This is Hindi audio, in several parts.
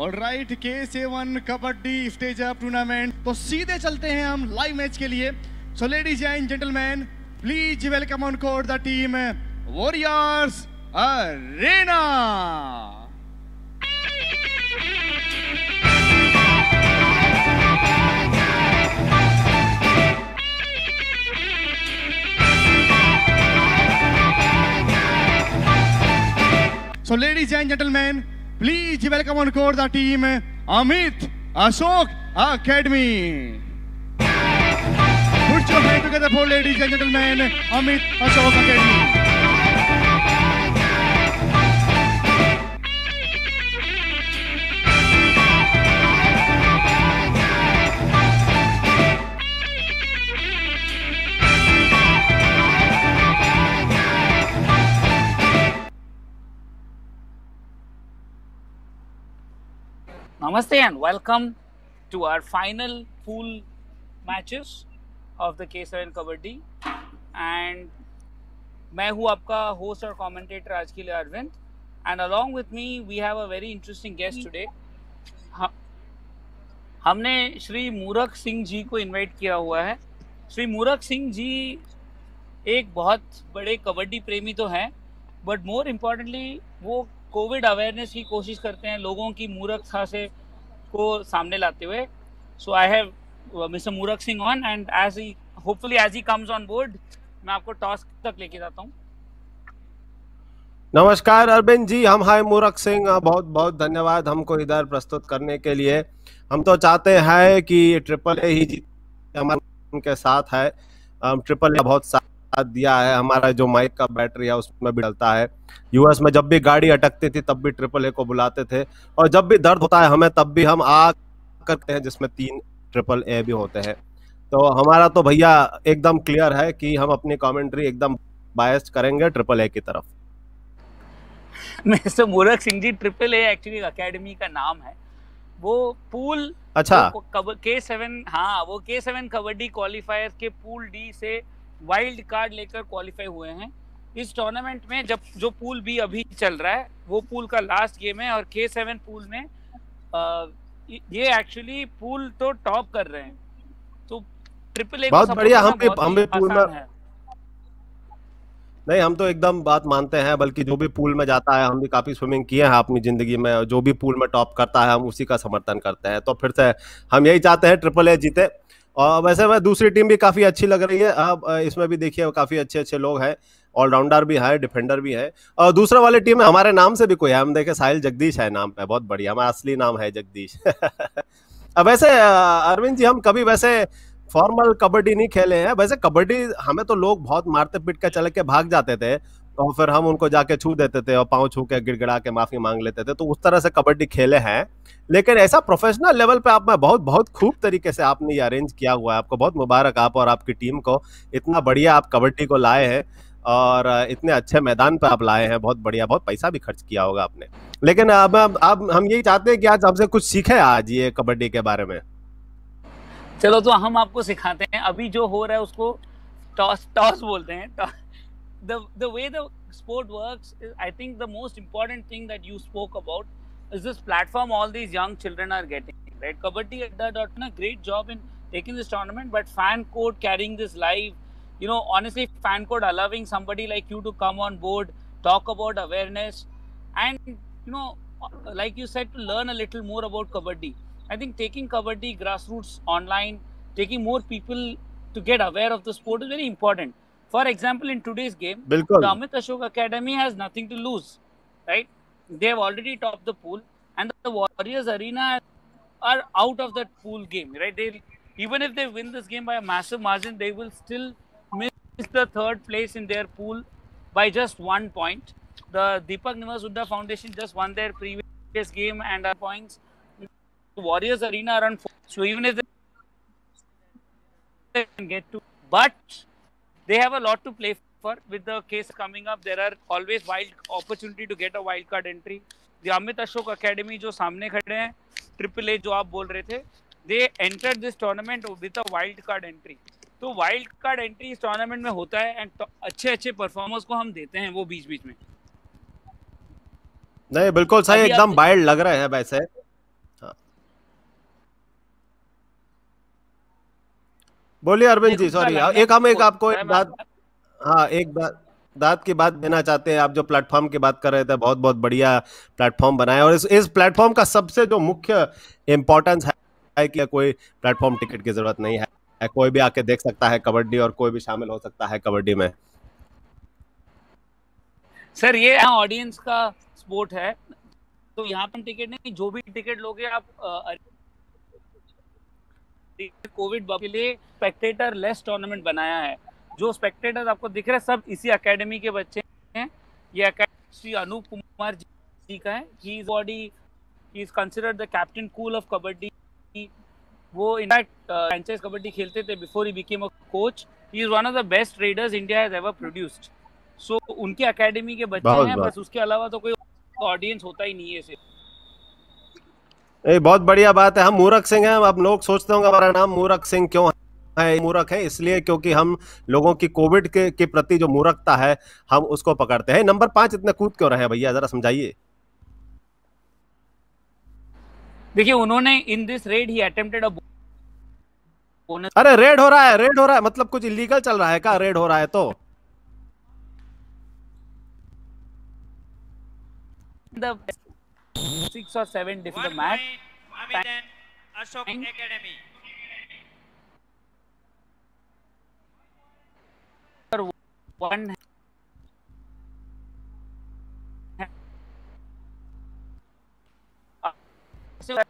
Alright K7 kabaddi stage up tournament. तो सीधे चलते हैं हम लाइव मैच के लिए। So ladies and gentleman please welcome on court the team warriors arena. So ladies and gentlemen, please welcome on court the team Amit Ashok Academy. Put your hands together for ladies and gentlemen, Amit Ashok Academy. Namaste and welcome to our final pool matches of the K7 Kabaddi and मैं हूँ आपका host और commentator आज के लिए Arvind and along with me we have a very interesting guest today। हमने श्री मूरख सिंह जी को invite किया हुआ है। श्री मूरख सिंह जी एक बहुत बड़े कबड्डी प्रेमी तो हैं but more importantly वो कोविड अवेयरनेस की कोशिश करते हैं, लोगों की मूर्खता से को सामने लाते हुए। सो आई have mister Moorakh Singh on and as he hopefully as he comes on board मैं आपको टॉस तक लेके जाता हूँ। नमस्कार अरविंद जी, हम हाय मूरख सिंह, बहुत बहुत धन्यवाद हमको इधर प्रस्तुत करने के लिए। हम तो चाहते हैं कि ट्रिपल ए ही जीते, हमारे उनके साथ है। ट्रिपल ए बहुत दिया है, हमारा जो माइक का बैटरी है उसमें भी डलता है। यूएस में जब भी गाड़ी अटकती थी तब भी ट्रिपल ए को बुलाते थे और जब भी दर्द होता है हमें तब भी हम आ करते हैं, जिसमें 3 ट्रिपल ए भी होते हैं। तो हमारा तो भैया एकदम क्लियर है कि हम अपनी कमेंट्री एकदम बायस्ड करेंगे ट्रिपल ए की तरफ। Mister Moorakh Singh ji, triple A actually academy का नाम है। वो पूल अच्छा K7, हाँ वो K7 कबड्डी क्वालिफायर के पूल डी से वाइल्ड कार्ड लेकर क्वालिफाई हुए हैं इस टूर्नामेंट में। जब जो पूल भी अभी चल रहा है वो पूल का लास्ट गेम है और K7 पूल में ये एक्चुअली पूल तो टॉप कर रहे हैं, तो ट्रिपल ए बहुत बढ़िया। हम भी पूल में नहीं, हम तो एकदम बात मानते हैं, बल्कि जो भी पूल में जाता है, हम भी काफी स्विमिंग किए हैं अपनी जिंदगी में, जो भी पूल में टॉप करता है हम उसी का समर्थन करते हैं। तो फिर से हम यही चाहते हैं ट्रिपल ए जीते। और वैसे वह दूसरी टीम भी काफ़ी अच्छी लग रही है, अब इसमें भी देखिए काफ़ी अच्छे अच्छे लोग हैं, ऑलराउंडर भी है, डिफेंडर भी है। और दूसरा वाली टीम में हमारे नाम से भी कोई है, हम देखे साहिल जगदीश है नाम पे, बहुत बढ़िया, हमारा असली नाम है जगदीश। अब वैसे अरविंद जी, हम कभी वैसे फॉर्मल कबड्डी नहीं खेले हैं। वैसे कबड्डी हमें तो लोग बहुत मारते पीट के चल के भाग जाते थे, तो फिर हम उनको जाके छू देते थे और पाँव छू के गिड़गिड़ा के माफ़ी मांग लेते थे, तो उस तरह से कबड्डी खेले हैं। लेकिन ऐसा प्रोफेशनल लेवल पे आप में बहुत बहुत खूब तरीके से आपने ये अरेंज किया हुआ है, आपको बहुत मुबारक, आप और आपकी टीम को। इतना बढ़िया आप कबड्डी को लाए हैं और इतने अच्छे मैदान पर आप लाए हैं, बहुत बढ़िया, बहुत पैसा भी खर्च किया होगा आपने। लेकिन अब हम यही चाहते हैं कि आज हमसे कुछ सीखें आज ये कबड्डी के बारे में। चलो तो हम आपको सिखाते हैं। अभी जो हो रहा है उसको टॉस बोलते हैं। The way the sport works is, I think the most important thing that you spoke about is this platform all these young children are getting, right? Kabaddi Adda dot na great job in taking this tournament, but FanCode carrying this live, you know, honestly FanCode allowing somebody like you to come on board, talk about awareness, and you know, like you said, to learn a little more about kabaddi. I think taking kabaddi grassroots online, taking more people to get aware of the sport is very important. For example, in today's game, the Amit Ashok Academy has nothing to lose, right? They have already topped the pool, and the Warriors Arena are out of that pool game, right? They, even if they win this game by a massive margin, they will still miss the third place in their pool by just 1 point. The Deepak Nivas Hooda Foundation just won their previous game and are points. The Warriors Arena are on 4, so even if they can get to, but they have a lot to play for. With the case coming up, there are always wild opportunity to get a wild card entry. The Amit Ashok Academy, जो सामने खड़े हैं, ट्रिपल ए जो आप बोल रहे थे, they entered this tournament with a wild card entry. तो wild card entry इस tournament में होता है and अच्छे-अच्छे performers को हम देते हैं वो बीच-बीच में। नहीं, बिल्कुल सही, एकदम wild लग रहे हैं वैसे। बोलिए अरविंद जी, सॉरी एक आपको एक बात दाद की बात देना चाहते हैं। आप जो प्लेटफॉर्म की बात कर रहे थे, बहुत बहुत बढ़िया प्लेटफॉर्म बनाया और इस प्लेटफॉर्म का सबसे जो मुख्य इम्पोर्टेंस है कि कोई प्लेटफॉर्म टिकट की जरूरत नहीं है, कोई भी आके देख सकता है कबड्डी और कोई भी शामिल हो सकता है कबड्डी में। सर ये ऑडियंस का स्पोर्ट है, तो यहाँ पर टिकट नहीं, जो भी टिकट लोगे आप कोविड के लिए स्पेक्टेटर लेस टूर्नामेंट बनाया है। जो स्पेक्टेटर्स आपको दिख रहे हैं सब इसी एकेडमी के बच्चे हैं। ये एकेडमी श्री अनूप कुमार जी का है। He is considered the captain cool of kabaddi. वो इनफैक्ट फ्रेंचाइज कबड्डी खेलते थे before he became a coach. He is one of the best traders India has ever produced. सो उनके एकेडमी के बच्चे हैं, बस उसके अलावा तो कोई ऑडियंस होता ही नहीं है। ए, बहुत बढ़िया बात है। हम मूरख सिंह हैं। आप लोग सोचते होंगे हमारा नाम मूरख सिंह क्यों है। मूरख है इसलिए क्योंकि हम लोगों की कोविड के प्रति जो मूरखता है हम उसको पकड़ते हैं। नंबर 5 इतने कूद क्यों रहे हैं भैया, जरा समझाइए। देखिए उन्होंने in this raid he attempted a bonus. अरे रेड हो रहा है, रेड हो रहा है मतलब कुछ इलीगल चल रहा है क्या? रेड हो रहा है तो द 6 और 7 different match Amit Ashok academy one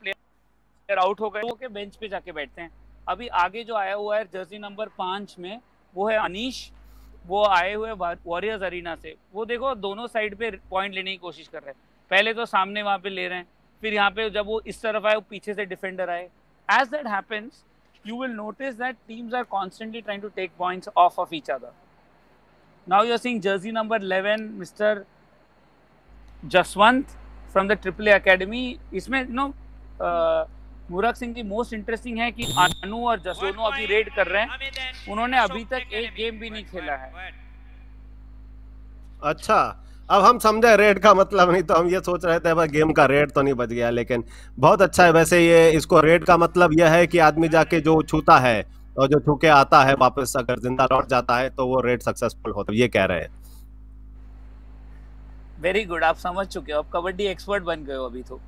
player out हो गए के बेंच पे जाके बैठते हैं। अभी आगे जो आया हुआ है जर्सी नंबर 5 में वो है अनीश। वो आए हुए वॉरियर्स अरीना से। वो देखो दोनों साइड पे पॉइंट लेने की कोशिश कर रहे हैं। पहले तो सामने वहां पे ले रहे हैं, फिर यहाँ पे जब वो इस तरफ आए वो पीछे से डिफेंडर आए। As that happens you will notice that teams are constantly trying to take points off of each other. Now you are seeing jersey number 11 Mr. Jaswant from the AAA academy. Isme you know Murak Singh ji most interesting hai ki Anu aur Jaswant abhi raid kar rahe hain. Unhone abhi tak ek game bhi nahi khela hai. Acha अब हम समझे रेड का मतलब, नहीं तो हम ये सोच रहे थे भाई गेम का रेड तो नहीं बच गया, लेकिन बहुत अच्छा है। वैसे ये इसको रेड का मतलब यह है कि आदमी जाके जो छूता है और जो छूके आता है वापस अगर जिंदा लौट जाता है तो वो रेड सक्सेसफुल होता है, ये कह रहे हैं। वेरी गुड, आप समझ चुके हो, आप कबड्डी एक्सपर्ट बन गए हो अभी तो।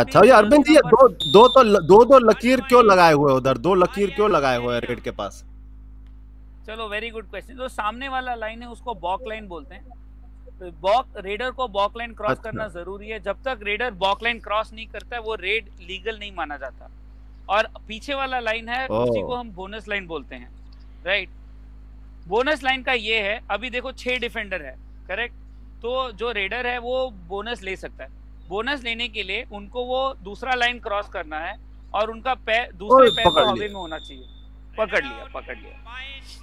अच्छा ये अरविंद जी दो लकीर क्यों लगाए हुए उधर, दो लकीर क्यों लगाए हुए रेड के पास? चलो वेरी गुड क्वेश्चन। जो सामने वाला लाइन है उसको बॉक लाइन बोलते हैं। तो बॉक रेडर को बॉक लाइन क्रॉस करना जरूरी है। जब तक रेडर बॉक लाइन क्रॉस नहीं करता है वो रेड लीगल नहीं माना जाता। और पीछे वाला लाइन है उसी को हम बोनस लाइन बोलते हैं, राइट। बोनस लाइन का ये है, अभी देखो 6 डिफेंडर है, करेक्ट। तो जो रेडर है वो बोनस ले सकता है। बोनस लेने के लिए उनको वो दूसरा लाइन क्रॉस करना है और उनका पैर दूसरे पैर को हवा में होना चाहिए। पकड़ लिया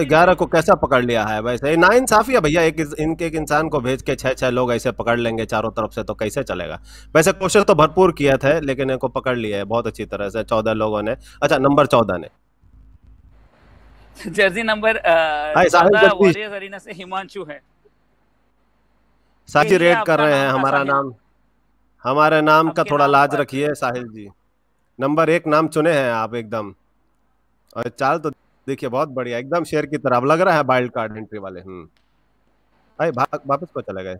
11 को कैसा पकड़ लिया है। वैसे नाइंसाफी है भैया, एक इंसान को भेज के 6-6 लोग ऐसे पकड़ लेंगे चारों तरफ से तो कैसे चलेगा। वैसे कोशिश तो भरपूर किया था लेकिन इनको पकड़ लिया है बहुत अच्छी तरह से 14 लोगों ने। अच्छा नंबर 14 ने जर्सी नंबर वॉरियर्स अरीना से हिमांशु है। साहिल रेड कर रहे हैं हमारा नाम, हमारे नाम का थोड़ा लाज रखिए साहिल जी। नंबर 1 नाम चुने हैं आप एकदम, और चाल तो देखिए बहुत बढ़िया एकदम शेर की तरफ लग रहा है। वाइल्ड कार्ड एंट्री वाले भाई भाग वापस को चले गए।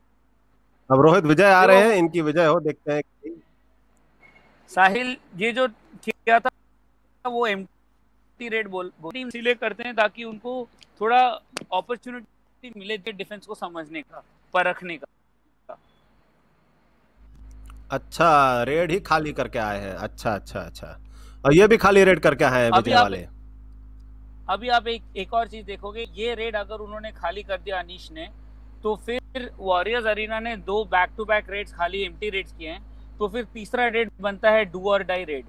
अब रोहित विजय आ रहे हैं, इनकी विजय हो, देखते हैं कि साहिल ये जो किया था वो एम्प्टी रेड बॉल टीम इसीलिए करते हैं ताकि उनको थोड़ा अपॉर्चुनिटी मिले डिफेंस को समझने का, परखने का। अच्छा रेड ही खाली करके आए हैं। अच्छा और ये भी खाली रेड करके आए हैं विजय वाले। अभी आप एक और चीज देखोगे, ये रेड अगर उन्होंने खाली कर दिया अनीश ने तो फिर वॉरियर्स अरीना ने 2 बैक टू बैक रेड्स खाली एम्प्टी रेड्स किए हैं। तो फिर तीसरा रेड बनता है डू और डाई रेड।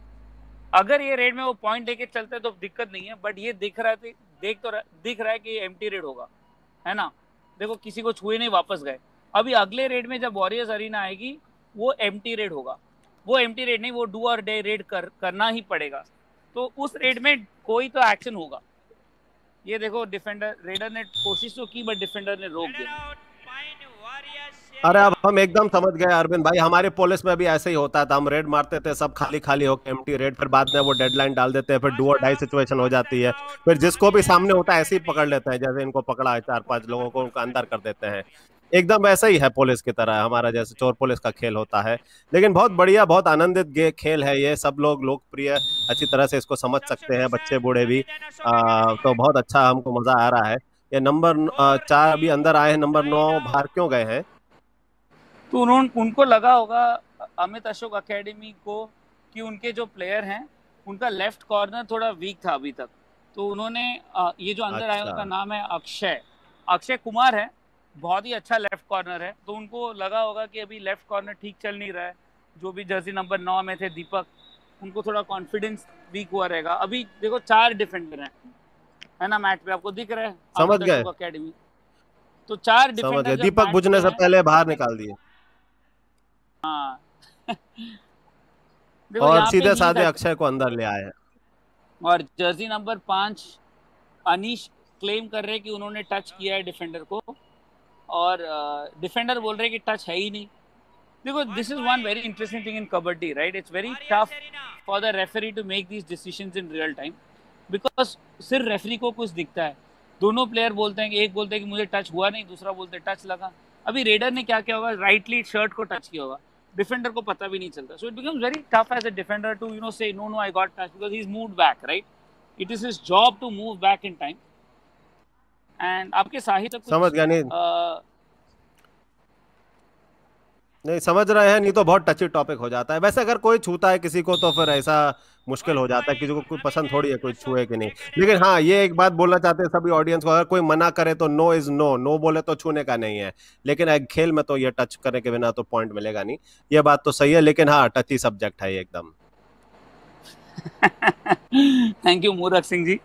अगर ये रेड में वो पॉइंट लेके चलता है तो दिक्कत नहीं है, बट ये दिख रहा है कि एम्प्टी रेड होगा, है ना। देखो किसी को छुए नहीं, वापस गए। अभी अगले रेड में जब वॉरियर्स अरीना आएगी वो एम्प्टी रेड होगा। वो एम्प्टी रेड नहीं, वो डू और डाई रेड करना ही पड़ेगा। तो उस रेड में कोई तो एक्शन होगा। ये देखो डिफेंडर रेडर ने कोशिश तो की बट डिफेंडर ने रोक दिया। अरे अब हम एकदम समझ गए अरविंद भाई, हमारे पुलिस में भी ऐसे ही होता था, हम रेड मारते थे सब खाली खाली होके एम्प्टी रेड, फिर बाद में वो डेडलाइन डाल देते हैं, फिर डू और डाई सिचुएशन हो जाती है, फिर जिसको भी सामने होता है ऐसे ही पकड़ लेते हैं, जैसे इनको पकड़ा है 4-5 लोगों को उनका अंदर कर देते हैं, एकदम ऐसा ही है पुलिस की तरह हमारा, जैसे चोर पुलिस का खेल होता है। लेकिन बहुत बढ़िया, बहुत आनंदित खेल है ये, सब लोग लोकप्रिय अच्छी तरह से इसको समझ सकते हैं, बच्चे बूढ़े भी, तो बहुत अच्छा हमको मजा आ रहा है। ये नंबर 4 अभी अंदर आए हैं, नंबर 9 बाहर क्यों गए हैं? तो उनको लगा होगा अमित अशोक एकेडमी को कि उनके जो प्लेयर हैं उनका लेफ्ट कॉर्नर थोड़ा वीक था अभी तक, तो उन्होंने ये जो अंदर आया उनका नाम है अक्षय कुमार है, बहुत ही अच्छा लेफ्ट कॉर्नर है, तो उनको लगा होगा कि अभी लेफ्ट कॉर्नर ठीक चल नहीं रहा है, जो भी जर्सी नंबर 9 में थे दीपक, उनको थोड़ा कॉन्फिडेंस वीक हुआ रहेगा। अभी देखो 4 डिफेंडर हैं है ना मैट पे, आपको दिख रहा है समझ गए एकेडमी, तो 4 डिफेंडर दीपक बुझने से पहले बाहर निकाल दिए। हाँ और सीधे साधे अक्षय को अंदर ले आए। और जर्सी नंबर 5 अनीश क्लेम कर रहे कि उन्होंने टच किया है डिफेंडर को, और डिफेंडर बोल रहे कि टच है ही नहीं। देखो this is one very interesting thing in kabaddi, right, it's very tough for the referee to make this decisions in real time, because सिर्फ रेफरी को कुछ दिखता है, दोनों प्लेयर बोलते हैं कि एक बोलते हैं कि मुझे टच हुआ नहीं, दूसरा बोलते हैं टच लगा। अभी रेडर ने क्या किया होगा, राइटली शर्ट को टच किया होगा, डिफेंडर को पता भी नहीं चलता, so it becomes very tough as a defender to you know say no no I got touch because he is moved back, right, it is his job to move back in time. And आपके साहित्य समझ गया नहीं समझ रहे हैं, नहीं तो बहुत टची टॉपिक हो जाता है। वैसे अगर कोई छूता है किसी को तो फिर ऐसा मुश्किल हो जाता है, किसी को कोई पसंद थोड़ी है कोई छुए कि नहीं। लेकिन हाँ ये एक बात बोलना चाहते हैं सभी ऑडियंस को, अगर कोई मना करे तो नो इज नो, नो बोले तो छूने का नहीं है, लेकिन खेल में तो ये टच करने के बिना तो पॉइंट मिलेगा नहीं, ये बात तो सही है, लेकिन हाँ टची सब्जेक्ट है ये एकदम। थैंक यू मूरख सिंह जी।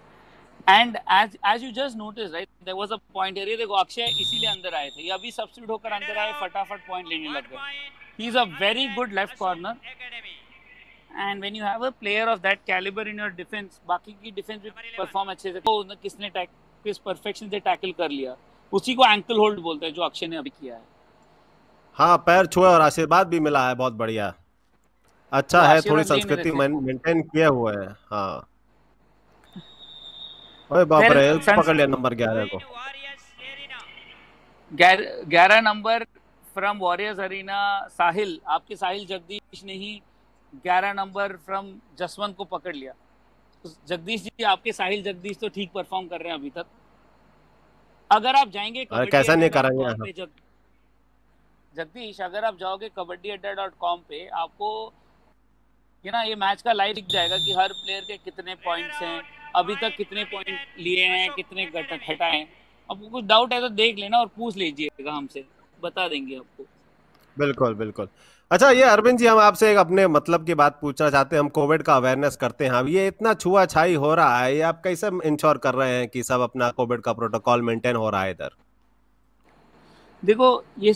And as you just noticed, right, there was a point here. देखो अक्षय इसीलिए अंदर आए थे, ये अभी सब्स्टिट्यूट होकर अंदर आए, फटाफट पॉइंट लेने लग गए। He is a very good left corner, and when you have a player of that caliber in your defense, बाकी की डिफेंस भी परफॉर्म अच्छे से, तो किसने किस परफेक्शन से टैकल कर लिया, उसी को एंकल होल्ड बोलते हैं जो अक्षय ने अभी किया है। हाँ पैर छुआ और आशीर्वाद भी मिला है, बहुत बढ़िया, अच्छा है, थोड़ी संस्कृति मेंटेन किया हुआ है। हाँ ओए बाप रे, पकड़ लिया नंबर 11 को, 11 number from warriors arena Sahil, आपके साहिल जगदीश ने ही 11 नंबर फ्रॉम जसवंत को पकड़ लिया। जगदीश जी आपके साहिल जगदीश तो ठीक परफॉर्म कर रहे हैं अभी तक, अगर आप जाएंगे कैसा नहीं करेंगे जगदीश, अगर आप जाओगे kabaddiadda.com पे आपको ये ना ये मैच का लाइव दिख जाएगा कि हर प्लेयर के कितने पॉइंट्स हैं, अभी तक कितने पॉइंट लिए हैं, कितने घटाए हैं। आपको कुछ डाउट है तो देख लेना और पूछ लीजिएगा हमसे, बता देंगे आपको। बिल्कुल बिल्कुल। अच्छा ये अरविंद जी हम आपसे एक अपने मतलब की बात पूछना चाहते हैं, हम कोविड का अवेयरनेस करते हैं, अब ये इतना छुआछाई हो रहा है, ये आप कैसे इंश्योर कर रहे हैं कि सब अपना कोविड का प्रोटोकॉल मेंटेन हो रहा है इधर? देखो ये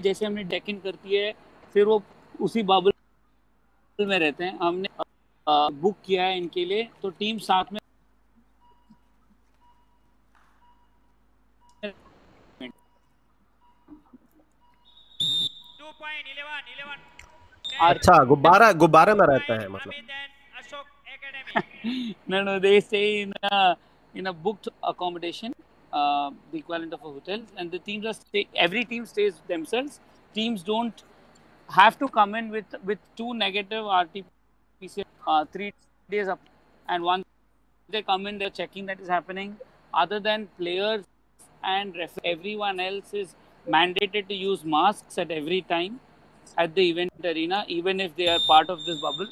जैसे हमने डेकिंग करती है फिर वो उसी बाबुल में रहते हैं, हमने बुक किया है इनके लिए, तो टीम साथ में अच्छा गुब्बारे में रहता है मतलब no, they stay in a booked accommodation, the equivalent of a hotel, and the teams every team stays themselves. Teams don't have to come in with 2 negative RT-PCR 3 days up, and once they come in, they're checking that is happening. Other than players and refs, everyone else is mandated to use masks at every time at the event arena, even if they are part of this bubble.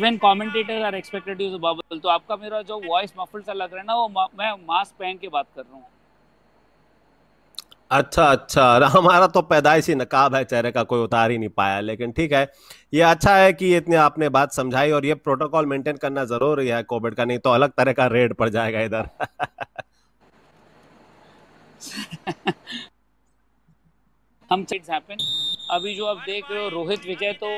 Even commentators are expected to use a bubble. तो आपका मेरा जो voice muffled सा लग रहा है ना, वो मैं mask पहन के बात कर रहा हूँ। अच्छा, हमारा तो पैदाइशी नकाब है, चेहरे का कोई उतार ही नहीं पाया, लेकिन ठीक है, ये अच्छा है कि इतने आपने बात समझाई, और ये प्रोटोकॉल मेंटेन करना जरूरी है कोविड का, नहीं तो अलग तरह का रेड पड़ जाएगा इधर। हम चीज हैपन, अभी जो आप देख रहे हो रोहित विजय तो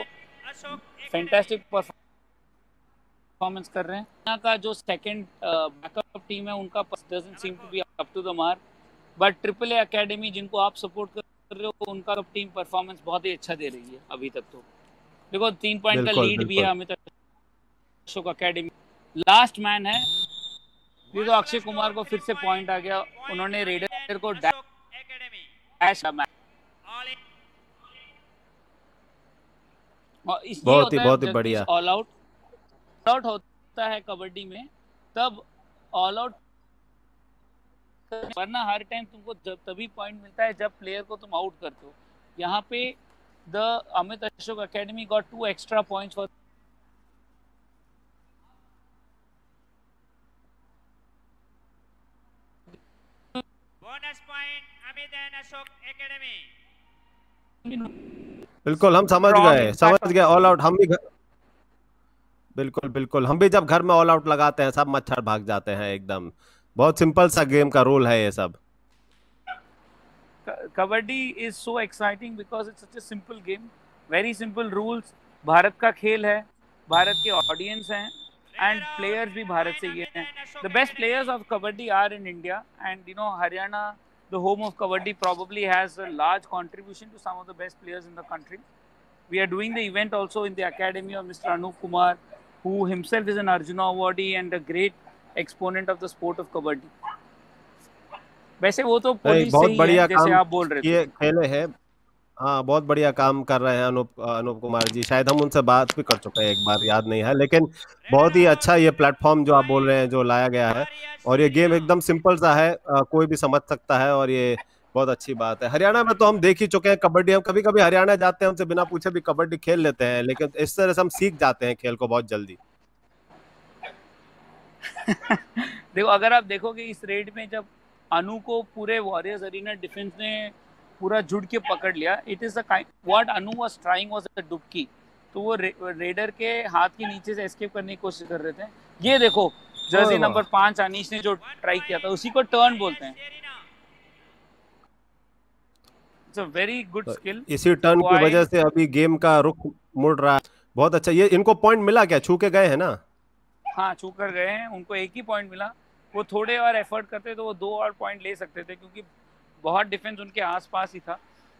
फैंटास्टिक परफॉर्मेंस कर रहे हैं, का जो सेकंड बैकअप टीम है उनका doesn't seem to be up to the mark, but AAA academy जिनको आप सपोर्ट कर रहे हो उनका टीम परफॉर्मेंस बहुत ही अच्छा दे रही है अभी तक। तो देखो 3 पॉइंट का लीड भी है Amit Ashok academy, last man है। ये तो अक्षय कुमार को फिर से पॉइंट आ गया, उन्होंने रेडर को डैश बहुत ही बढ़िया। ऑल आउट होता है कबड्डी में तब ऑल आउट, वरना हर टाइम तुमको तभी पॉइंट मिलता है जब प्लेयर को तुम आउट करते हो। यहाँ पे the Amit Ashok academy got 2 extra points for bonus point Amit and Ashok academy. बिल्कुल हम समझ गए ऑल आउट। हम भी बिल्कुल हम भी जब घर में ऑल आउट लगाते हैं सब मच्छर भाग जाते हैं एकदम। बहुत सिंपल सा गेम का रूल है ये सब। Kabaddi is so exciting because it's such a simple game, very simple rules. Bharat का खेल है, भारत के ऑडियंस हैं एंड प्लेयर्स भी भारत से ये हैं। The best players of kabaddi are in India and you know Haryana, the home of Kabaddi, probably has a large contribution to some of the best players in the country. We are doing the event also in the academy of Mr. Anoop Kumar, who himself is an Arjuna awardee and a great exponent of the sport of Kabaddi. वैसे वो तो पुलिस से ही है, जैसे आप बोल रहे थे। ये खेले हैं, हाँ बहुत बढ़िया काम कर रहे हैं अनूप कुमार जी। शायद हम उनसे बात भी कर चुके हैं एक बार, याद नहीं है, लेकिन बहुत ही अच्छा ये प्लेटफॉर्म जो आप बोल रहे हैं जो लाया गया है। और ये गेम एकदम सिंपल सा है, कोई भी समझ सकता है और ये बहुत अच्छी बात है। हरियाणा में तो हम देख ही चुके हैं कबड्डी, हम कभी कभी हरियाणा जाते हैं उनसे बिना पूछे भी कबड्डी खेल लेते हैं, लेकिन इस तरह से हम सीख जाते हैं खेल को बहुत जल्दी। देखो अगर आप देखोगे इस रेड में जब अनु को पूरे वॉरियर्स अरीना डिफेंस ने पूरा जुड़ के पकड़ लिया, it is the kind what Anu was trying was a dubki. तो वो रेडर के हाथ के नीचे से एस्केप करने की कोशिश कर रहे थे। ये देखो जर्सी नंबर 5 अनीश ने जो ट्राई किया था उसी को टर्न बोलते हैं। It's a very good skill. इसी टर्न की वजह से अभी गेम का रुख मुड़ रहा है। बहुत अच्छा। ये इनको पॉइंट मिला क्या? छू के गए हैं ना? हाँ छू कर गए हैं, उनको एक ही पॉइंट मिला। वो थोड़े और एफर्ट करते तो वो 2 और पॉइंट ले सकते थे क्योंकि बहुत डिफेंस उनके आसपास ही था।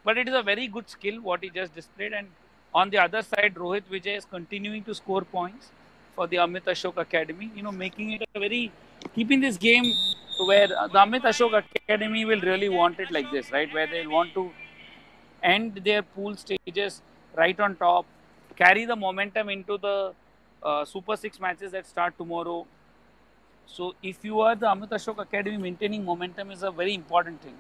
But it is a very good skill what he just displayed. And on the other side, Rohit Vijay is continuing to score points for the Amit Ashok Academy, you know, making it a very, keeping this game where the Amit Ashok Academy will really want it like this, right? Where they'll want to end their pool stages right on top, carry the momentum into the Super 6 matches that start tomorrow. So if you are the Amit Ashok Academy, maintaining momentum is a very important thing.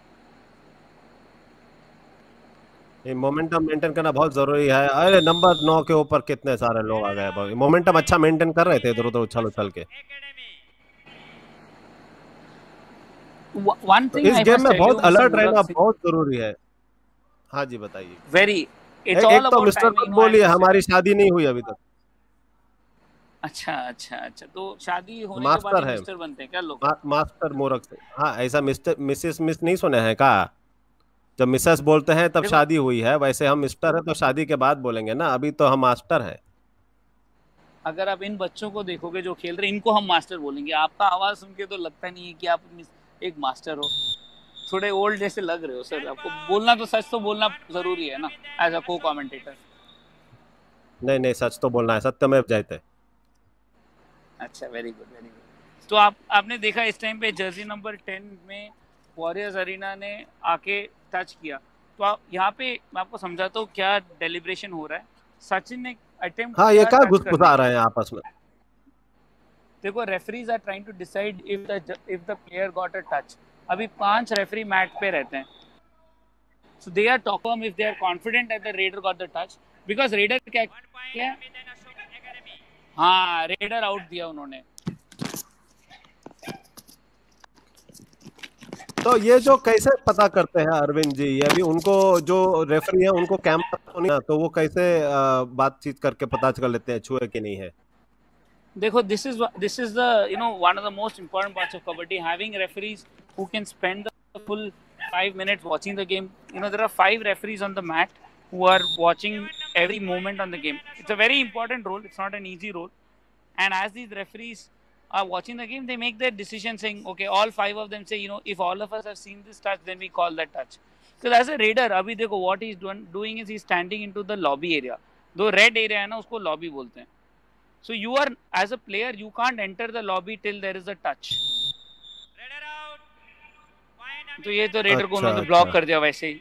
ये मोमेंटम मेंटेन करना बहुत जरूरी है। अरे नंबर 9 के ऊपर कितने सारे लोग आ गए। मोमेंटम अच्छा मेंटेन कर रहे थे इधर उधर उछल के। वन थिंग इस गेम में बहुत अलर्ट रहना बहुत जरूरी है। हाँ जी बताइए। Very it's all about mister बोली हमारी शादी नहीं हुई अभी तक। अच्छा अच्छा अच्छा तो शादी होने के बाद मिस्टर बनते हैं क्या लोग? मास्टर मोरक से। हाँ ऐसा मिस्टर मिसेस मिस नहीं सुने हैं क्या? जब मिसेस बोलते हैं तब शादी हुई है, वैसे हम मिस्टर हैं तो शादी के बाद बोलेंगे ना, अभी तो हम मास्टर हैं। अगर आप इन बच्चों को देखोगे जो खेल रहे हैं, इनको हम मास्टर बोलेंगे। आपका आवाज सुन के तो लगता नहीं है कि आप एक मास्टर हो, थोड़े ओल्ड जैसे लग रहे हो सर। आपको बोलना तो सच तो बोलना जरूरी है ना एज अ को कॉमेंटेटर। नहीं नहीं सच तो बोलना है, सत्यमेव जयते। अच्छा वेरी गुड वेरी गुड। तो आपने देखा इस टाइम पे जर्सी नंबर 10 में वॉरियर्स अरीना ने आके टच किया। तो आप यहाँ पे मैं आपको समझाता हूँ क्या डेलिब्रेशन हो रहा है। सचिन ने अटेम्प्ट, हाँ ये क्या घुसपुसा रहे हैं आपस में? देखो referees are trying to decide if the player got a touch. अभी 5 रेफरी मैट पे रहते हैं, so they are talking if they are confident that the raider got the touch, because raider क्या हाँ रेडर आउट दिया उन्होंने। तो ये जो कैसे पता करते हैं अरविंद जी, ये भी उनको जो रेफरी है उनको कैमरा तो नहीं, तो वो कैसे बातचीत करके पता कर लेते हैं छुए कि नहीं है? देखो this is the you know one of the most important parts of kabaddi, having referees who can spend the full 5 minutes watching the game. You know there are 5 referees on the mat who are watching every moment on the game. It's a very important role, it's not an easy role, and as these referees are watching the game, they make their decision saying, okay, all five of them say, you know, if all of us have seen this touch, then we call that touch. Because as a raider, abhi देखो what he's doing is he's standing into the lobby area. Though red area है ना, उसको lobby बोलते हैं. So you are, as a player, you can't enter the lobby till there is a touch. तो ये तो raider को उन्होंने block कर दिया वैसे ही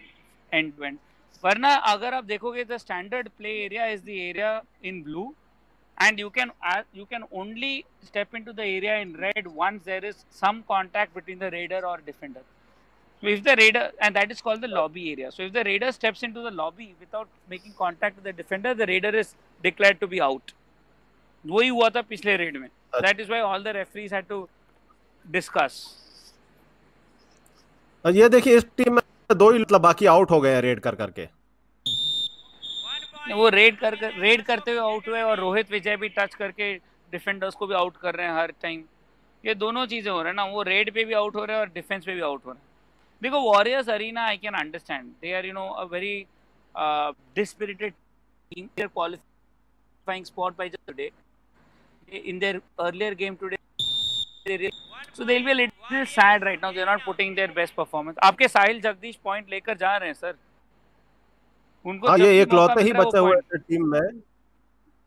end to end. वरना अगर आप देखोगे the standard play area is the area in blue. And you can only step into the area in red once there is some contact between the raider or defender. So if the raider, and that is called the lobby area. So if the raider steps into the lobby without making contact with the defender, the raider is declared to be out. वही हुआ था पिछले रेड में. That is why all the referees had to discuss. और ये देखिए इस टीम में दो ही मतलब बाकी out हो गए हैं रेड कर करके. वो रेड करते हुए आउट हुए और रोहित विजय भी टच करके डिफेंडर्स को भी आउट कर रहे हैं हर टाइम. ये दोनों चीज़ें हो रहे हैं ना, वो रेड पे भी आउट हो रहे हैं और डिफेंस पे भी आउट हो रहे हैं. देखो warriors arena I can understand, they are you know a very dispirited team, their qualifying spot by just today in their earlier game today, so they will be a little sad right now, they are not putting their best performance. आपके साहिल जगदीश पॉइंट लेकर जा रहे हैं सर, उनको ये इकलौते ही बचे हुए थे टीम में.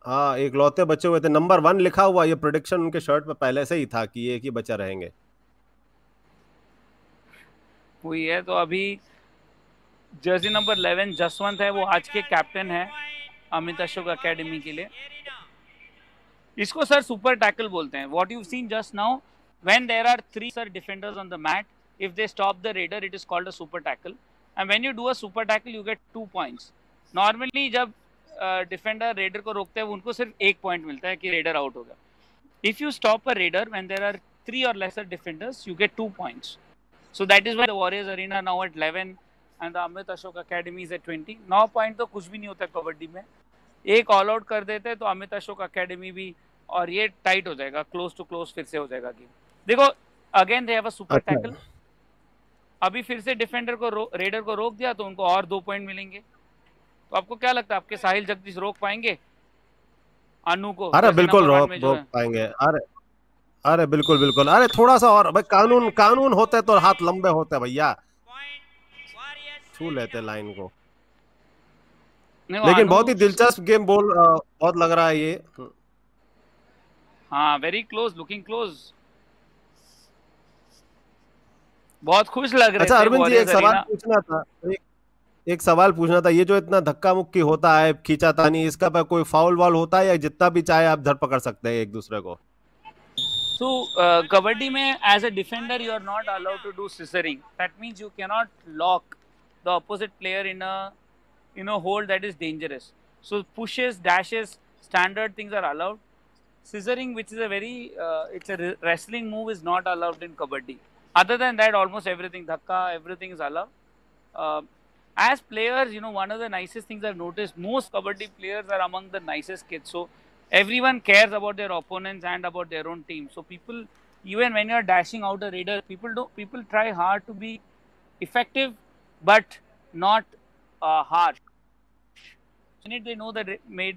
हाँ, इकलौते बचे हुए थे. नंबर 1 लिखा हुआ, ये प्रेडिक्शन उनके शर्ट पे पहले से ही था कि एक ही बचा रहेंगे. वही है. तो अभी जर्सी नंबर 11 जसवंत है, वो आज के कैप्टन है अमित अशोक एकेडमी के लिए. इसको सर सुपर टैकल बोलते हैं. What you seen just now when there are 3 sir defenders on the mat, if they stop the raider it is called a super tackle. And when you do a super tackle, you get 2 points. Normally, जब defender raider को रोकते हैं, उनको सिर्फ 1 point मिलता है कि raider out होगा. If you stop a raider when there are 3 or lesser defenders, you get 2 points. So that is why the Warriors Arena now at 11 and the Amit Ashok Academy is at 20. 9 point तो कुछ भी नहीं होता कबड्डी में. एक all out कर देते हैं तो अमित अशोक Academy भी, और ये tight हो जाएगा, close to close फिर से हो जाएगा game. देखो again they have a super tackle. अभी फिर से डिफेंडर को रेडर को रोक दिया तो उनको और 2 पॉइंट मिलेंगे. तो आपको क्या लगता है आपके साहिल जगदीश रोक पाएंगे अनु को? अरे बिल्कुल रोक पाएंगे. अरे बिल्कुल बिल्कुल. अरे थोड़ा सा और भाई, कानून होते तो हाथ लंबे होते भैया, छू लेते लाइन को. लेकिन बहुत ही दिलचस्प गेम बहुत लग रहा है ये. हाँ, वेरी क्लोज, लुकिंग क्लोज, बहुत खुश लग रहे. अच्छा अरविंद जी, एक सवाल पूछना था, ये जो इतना धक्का मुक्की होता है, खींचा तानी, इसका पर कोई फाउल वाल होता है या जितना भी चाहे आप धर पकड़ सकते हैं एक दूसरे को? सो कबड्डी में as a defender you are not allowed to do scissoring. That means you can not lock the opposite player in a hold that is dangerous. So pushes, dashes, standard things are allowed. Scissoring which is a very it's a wrestling move is not allowed in kabaddi. Other than that, almost everything, dhakka, everything is allowed. As players, you know, one of the nicest things I've noticed, most kabaddi players are among the nicest kids. So everyone cares about their opponents and about their own team. So people, even when you are dashing out a raider, people try hard to be effective, but not harsh. Minute they know that.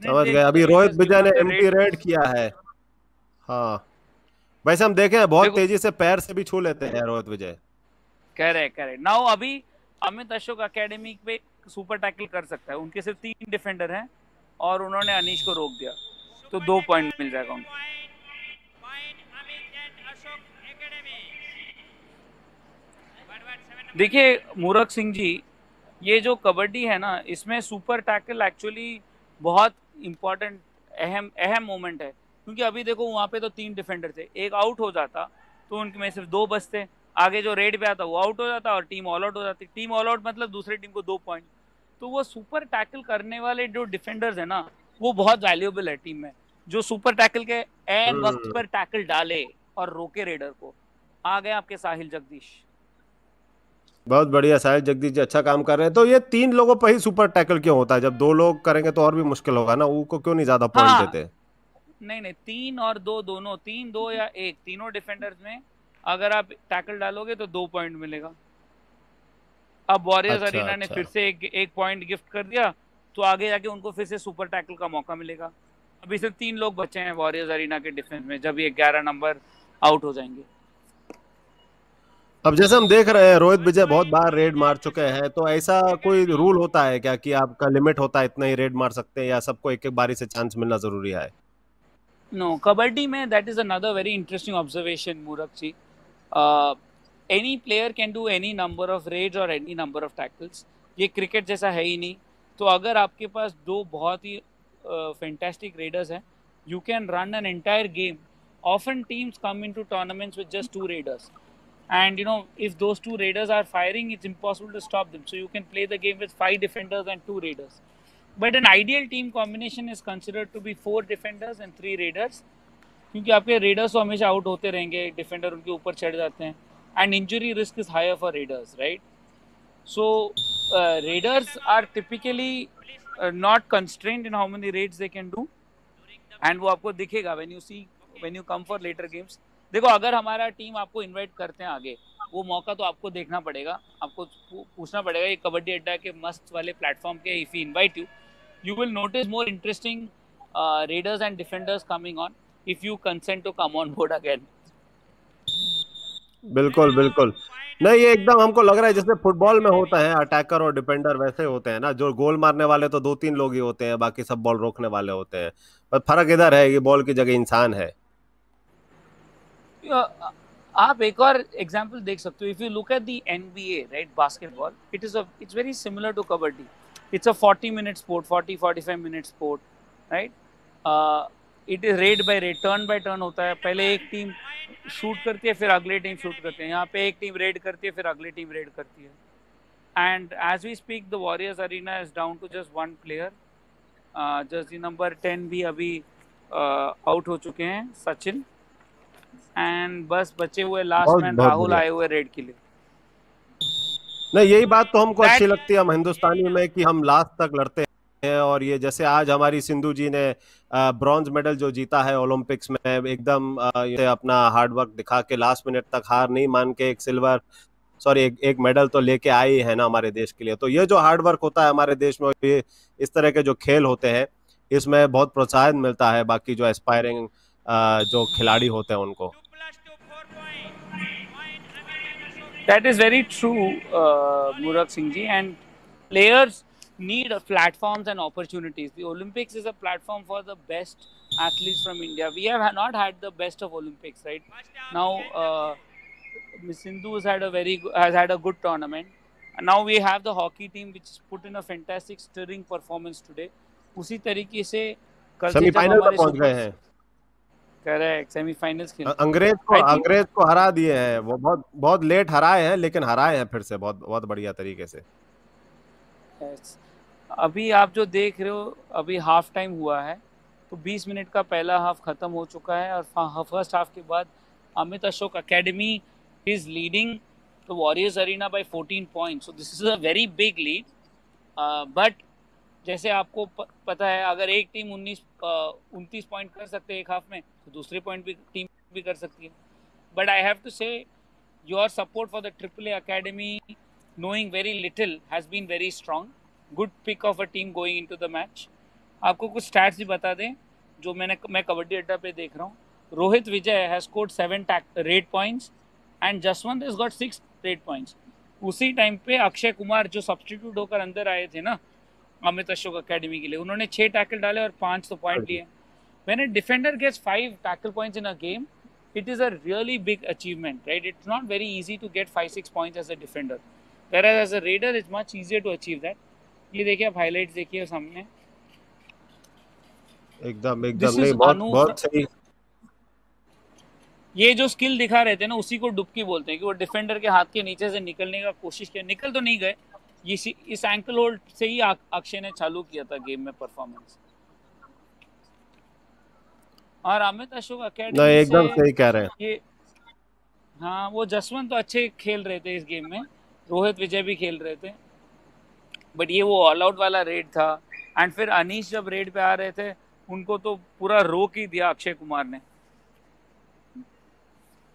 समझ गए. अभी रोहित विजय ने एमपी रेड किया है. हाँ. वैसे हम देखे हैं बहुत तेजी से पैर से भी छू लेते हैं रोहित विजय. करेक्ट. नाउ अभी अमित अशोक एकेडमी पे सुपर टैकल कर सकता है, उनके सिर्फ 3 डिफेंडर हैं और उन्होंने अनीश को रोक दिया तो 2 पॉइंट मिल जाएगा उनको. देखिए मूरख सिंह जी, ये जो कबड्डी है ना, इसमें सुपर टैकल एक्चुअली बहुत इम्पोर्टेंट अहम मोमेंट है. क्योंकि अभी देखो वहाँ पे तो 3 डिफेंडर थे, एक आउट हो जाता तो उनके में सिर्फ 2 बचते. आगे जो रेड पे आता वो आउट हो जाता और टीम ऑल आउट हो जाती. टीम ऑल आउट मतलब दूसरी टीम को 2 पॉइंट. तो वो सुपर टैकल करने वाले जो डिफेंडर्स हैं ना, वो बहुत वैल्यूएबल है टीम में. जो सुपर टैकल के एन वक्त पर टैकल डाले और रोके रेडर को. आ गए आपके साहिल जगदीश, बहुत बढ़िया. साहिल जगदीश जी अच्छा काम कर रहे हैं. तो ये 3 लोगों पर ही सुपर टैकल क्यों होता है? जब 2 लोग करेंगे तो और भी मुश्किल होगा ना, उनको क्यों नहीं ज्यादा पॉइंट देते? नहीं, 3 और 2 दोनों, 3, 2 या 1, तीनों डिफेंडर्स में अगर आप टैकल डालोगे तो 2 पॉइंट मिलेगा. अब वॉरियर्स अरीना ने फिर से एक पॉइंट गिफ्ट कर दिया तो आगे जाके उनको फिर से सुपर टैकल का मौका मिलेगा. अभी सिर्फ 3 लोग बचे हैं वॉरियर्स अरीना के डिफेंस में, जब ये 11 नंबर आउट हो जाएंगे। अब जैसे हम देख रहे हैं रोहित विजय बहुत बार रेड मार चुके हैं, तो ऐसा कोई रूल होता है क्या कि आपका लिमिट होता है इतना ही रेड मार सकते हैं या सबको एक एक बारी से चांस मिलना जरूरी है? नो, कबड्डी में that is another very interesting observation मूरख ji. Any player can do any number of raids और एनी नंबर ऑफ टैकल्स। ये क्रिकेट जैसा है ही नहीं, तो अगर आपके पास दो बहुत ही फैंटास्टिक रेडर्स हैं you can run an entire game. Often teams come into tournaments with just 2 raiders and you know if those 2 raiders are firing it's impossible to stop them, so you can play the game with 5 defenders and 2 raiders, but an ideal team combination is considered to be 4 defenders and 3 raiders kyunki aapke raiders to hamesha out hote rahenge, defender unke upar chadh jate hain and injury risk is higher for raiders, right? So raiders are typically not constrained in how many raids they can do and wo aapko dikhega when you come for later games। देखो अगर हमारा टीम आपको इनवाइट करते हैं आगे, वो मौका तो आपको देखना पड़ेगा, आपको पूछना पड़ेगा ये कबड्डी अड्डा के मस्त वाले प्लेटफॉर्म के if you invite you you will notice more interesting raiders and defenders coming on if you consent to come on board again. बिल्कुल बिल्कुल, नहीं ये एकदम हमको लग रहा है जैसे फुटबॉल में होता है अटैकर और डिफेंडर वैसे होते हैं ना, जो गोल मारने वाले तो 2-3 लोग ही होते हैं, बाकी सब बॉल रोकने वाले होते हैं, पर फर्क इधर है कि बॉल की जगह इंसान है। आप एक और एग्जांपल देख सकते हो, if you look at the NBA right basketball, it is it's very similar to kabaddi, it's a 40-minute sport, 40-45 minute sport, right? It is raid by raid, turn by turn होता है, पहले एक टीम शूट करती है फिर अगली टीम शूट करते हैं, यहाँ पे एक टीम रेड करती है फिर अगली टीम रेड करती है। And as we speak the warriors arena is down to just 1 player, just the number 10 भी अभी आउट हो चुके हैं सचिन, एंड बस बचे हुए लास्ट मैन राहुल आए हुए रेड के लिए। नहीं यही बात तो हमको अच्छी लगती है हम हिंदुस्तानी में कि हम लास्ट तक लड़ते हैं, और ये जैसे आज हमारी सिंधु जी ने ब्रॉन्ज मेडल जो जीता है ओलंपिक्स में, एकदम ये अपना हार्डवर्क दिखा के लास्ट मिनट तक हार नहीं मान के एक सिल्वर सॉरी एक मेडल तो लेके आई है ना हमारे देश के लिए। तो ये जो हार्डवर्क होता है हमारे देश में, इस तरह के जो खेल होते हैं इसमें बहुत प्रोत्साहन मिलता है बाकी जो एस्पायरिंग जो खिलाड़ी होते हैं उनको। That is very true Murak Singh ji, and players need platforms and opportunities. The Olympics is a platform for the best athletes from India. We have not had the best of Olympics right now. Miss Sindhu has had a good tournament. Now we have the hockey team which put in a fantastic stirring performance today. उसी तरीके से कल सेमीफाइनल तक पहुंच गए हैं। करेक्ट, सेमीफाइनल्स खेल अंग्रेज को हरा दिए हैं, वो बहुत लेट हराए हैं लेकिन हराए हैं फिर से बहुत बढ़िया तरीके से। yes. अभी आप जो देख रहे हो अभी हाफ टाइम हुआ है तो 20 मिनट का पहला हाफ खत्म हो चुका है और फर्स्ट हाफ के बाद Amit Ashok academy is leading the warriors arena by 14 points. So this is a very big lead, but जैसे आपको पता है अगर एक टीम 29-29 पॉइंट कर सकते हैं एक हाफ में तो दूसरी टीम भी कर सकती है। But I have to say your support for the triple A academy knowing very little has been very strong. Good pick of a team going into the match. आपको कुछ स्टैट्स भी बता दें जो मैं कबड्डी अड्डा पे देख रहा हूँ। Rohit Vijay has scored 7 raid points and Jaswant has got 6 raid points. उसी टाइम पे अक्षय कुमार जो सब्सटीट्यूट होकर अंदर आए थे ना अमित अशोक अकेडमी के लिए, उन्होंने 6 टैकल डाले और 5 तो पॉइंट लिए। When a defender gets 5 tackle points in a game it is a really big achievement right. It's not very easy to get 5-6 points as a defender, whereas as a raider is much easier to achieve that. ये देखिए आप हाइलाइट्स देखिए सामने एकदम नहीं बहुत सही। ये जो स्किल दिखा रहे थे ना उसी को डुबकी बोलते हैं कि वो डिफेंडर के हाथ के नीचे से निकलने का कोशिश किया, निकल तो नहीं गए। इस एंकल होल्ड से ही अक्षय ने चालू किया था गेम में परफॉर्मेंस। और अमित अशोक अकेडमी नहीं एकदम सही कह रहे हैं ये। हाँ वो जसवंत तो अच्छे खेल रहे थे इस गेम में, रोहित विजय भी खेल रहे थे, बट ये वो ऑल आउट वाला रेड था। एंड फिर अनीश जब रेड पे आ रहे थे उनको तो पूरा रोक ही दिया अक्षय कुमार ने।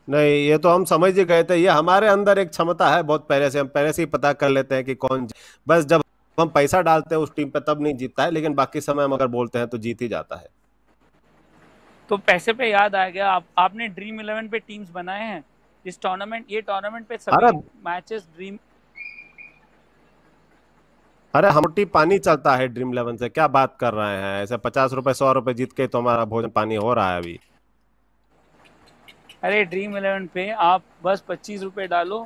नहीं ये तो हम समझ ही गए थे, ये हमारे अंदर एक क्षमता है बहुत पहले से, हम पहले से ही पता कर लेते हैं कि कौन, बस जब हम पैसा डालते हैं उस टीम पे तब नहीं जीतता है, लेकिन बाकी समय हम अगर बोलते हैं तो जीत ही जाता है। तो पैसे पे याद आ गया, आपने ड्रीम11 पे टीम्स बनाए हैं इस टूर्नामेंट, ये टूर्नामेंट पे सभी मैचेस ड्रीम। अरे हमटी पानी चलता है ड्रीम11 से, क्या बात कर रहे हैं, ऐसे 50 रुपए 100 रुपए जीत के तो हमारा भोजन पानी हो रहा है अभी। अरे ड्रीम11 पे आप बस 25 रुपए डालो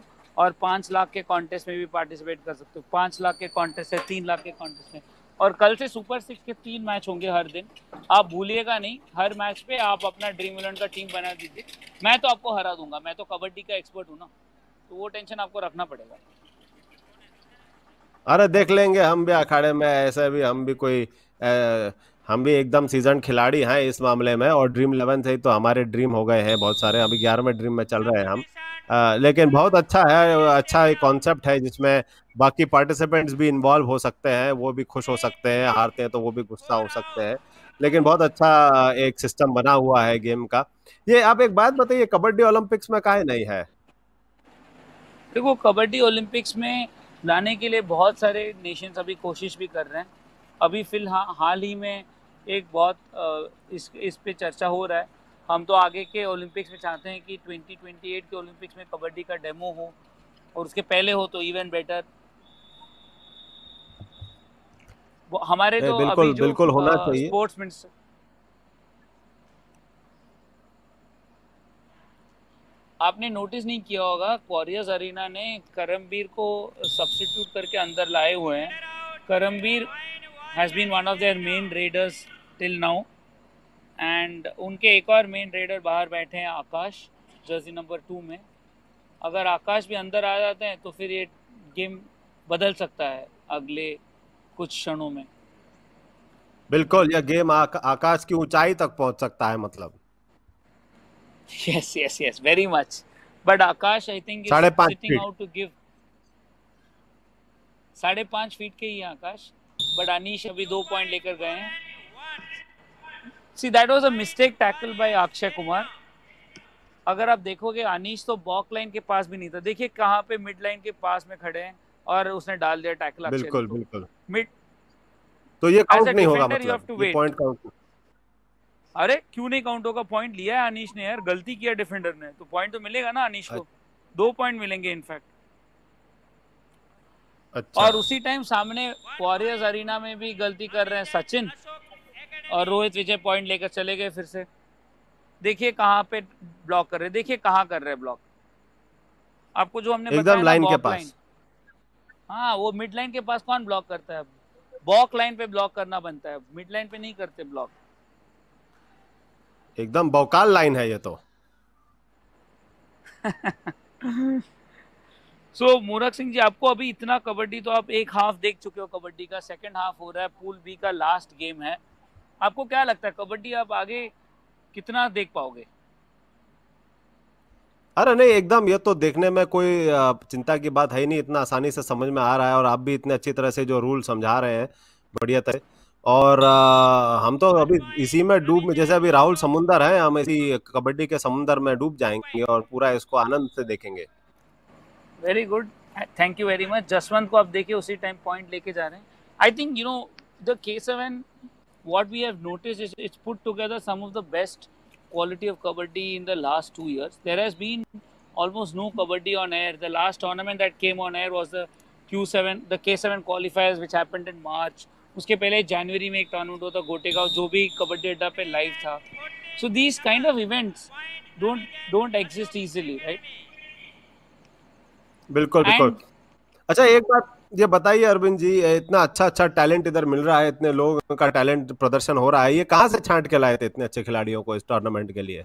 और 5 लाख के कॉन्टेस्ट में भी पार्टिसिपेट कर सकते हो। 5 लाख के कॉन्टेस्ट है, 3 लाख के कॉन्टेस्ट है, और कल से सुपर 6 के 3 मैच होंगे हर दिन, आप भूलिएगा नहीं। हर मैच पे आप अपना ड्रीम11 का टीम बना दीजिए, मैं तो आपको हरा दूंगा, मैं तो कबड्डी का एक्सपर्ट हूँ ना, तो वो टेंशन आपको रखना पड़ेगा। अरे देख लेंगे हम भी अखाड़े में, ऐसे भी हम भी कोई हम भी एकदम सीजन खिलाड़ी हैं इस मामले में, और ड्रीम11 से ही तो हमारे ड्रीम हो गए हैं बहुत सारे, अभी 11वें ड्रीम में चल रहे हैं हम। लेकिन बहुत अच्छा है, अच्छा एक कॉन्सेप्ट है जिसमें बाकी पार्टिसिपेंट्स भी इन्वॉल्व हो सकते हैं, वो भी खुश हो सकते हैं, हारते हैं तो वो भी गुस्सा हो सकते हैं, लेकिन बहुत अच्छा एक सिस्टम बना हुआ है गेम का। ये आप एक बात बताइए, कबड्डी ओलंपिक्स में काहे नहीं है? देखो कबड्डी ओलंपिक्स में लाने के लिए बहुत सारे नेशंस अभी कोशिश भी कर रहे हैं। अभी हाल ही में एक बहुत इस पे चर्चा हो रहा है। हम तो आगे के ओलंपिक्स में चाहते हैं कि 2028 के ओलंपिक्स में कबड्डी का डेमो हो, और उसके पहले हो तो इवन बेटर। हमारे तो बिल्कुल अभी बिल्कुल होना चाहिए। स्पोर्ट्स मिनिस्टर आपने नोटिस नहीं किया होगा, वॉरियर्स अरीना ने करमबीर को सब्स्टिट्यूट करके अंदर लाए हुए हैं। Karambir has been one of their main raiders till now, and उनके एक और मेन रेडर बाहर बैठे हैं आकाश, जर्सी नंबर 2 में। अगर आकाश भी अंदर आ जाते हैं तो फिर ये गेम बदल सकता है अगले कुछ क्षणों में। बिल्कुल, यह गेम आकाश की ऊंचाई तक पहुंच सकता है, मतलब yes very much, but Akash I think is sitting out to give 5.5 feet के ही आकाश, but Anish अभी 2 पॉइंट लेकर गए हैं। See that was a mistake tackle by Akshay Kumar। अगर आप देखोगे Anish तो बॉक लाइन के पास भी नहीं था, देखिए कहाँ पे मिड लाइन के पास में खड़े हैं और उसने डाल दिया टैकल अक्षय। बिल्कुल बिल्कुल मिड, तो ये काउंट नहीं होगा, मतलब ये पॉइंट काउंट। अरे क्यों नहीं काउंट होगा, पॉइंट लिया है अनीश ने यार, गलती किया डिफेंडर ने, तो पॉइंट तो मिलेगा ना अनीश को, 2 पॉइंट मिलेंगे इनफैक्ट। अच्छा। और उसी टाइम सामने वॉरियर्स अरीना में भी गलती कर रहे हैं सचिन और रोहित विजय, पॉइंट लेकर चले गए फिर से। देखिए कहाँ पे ब्लॉक कर रहे, देखिए कहाँ कर रहे ब्लॉक, आपको जो हमने बताया लाइन के पास। हाँ वो मिड लाइन के पास कौन ब्लॉक करता है, बॉक लाइन पे ब्लॉक करना बनता है, मिड लाइन पे नहीं करते ब्लॉक, एकदम बौकाल लाइन है ये तो। सो मूरख सिंह जी, आपको अभी इतना कबड्डी तो आप एक हाफ देख चुके हो, कबड्डी का 2nd हाफ हो रहा है, पूल बी का लास्ट गेम है, आपको क्या लगता है कबड्डी आप आगे कितना देख पाओगे? अरे नहीं एकदम, ये तो देखने में कोई चिंता की बात है नहीं, इतना आसानी से समझ में आ रहा है, और आप भी इतने अच्छी तरह से जो रूल समझा रहे हैं बढ़िया तरह, और हम तो अभी इसी में डूब, जैसे अभी राहुल समुंदर है, हम इसी कबड्डी के समुंदर में डूब जाएंगे और पूरा इसको आनंद से देखेंगे। Very good, thank you very much. Jaswant को आप देखिए उसी टाइम पॉइंट लेके जा रहे हैं। I think you know the K7 what we have noticed is it's put together some of the best quality of kabaddi in the last 2 years. There has been almost no kabaddi on air. The last tournament that came on air was the K7 qualifiers which happened in March. उसके पहले जनवरी में एक टूर्नामेंट होता गोटेगांव, जो भी कबड्डी अड्डा पे लाइव था। So these kind of events don't exist easily, right? बिल्कुल बिल्कुल। अच्छा एक बात ये बताइए अरविंद जी, इतना अच्छा अच्छा टैलेंट इधर मिल रहा है, इतने लोगों का टैलेंट प्रदर्शन हो रहा है, ये कहाँ से छांट के लाए थे इतने अच्छे खिलाड़ियों को इस टूर्नामेंट के लिए?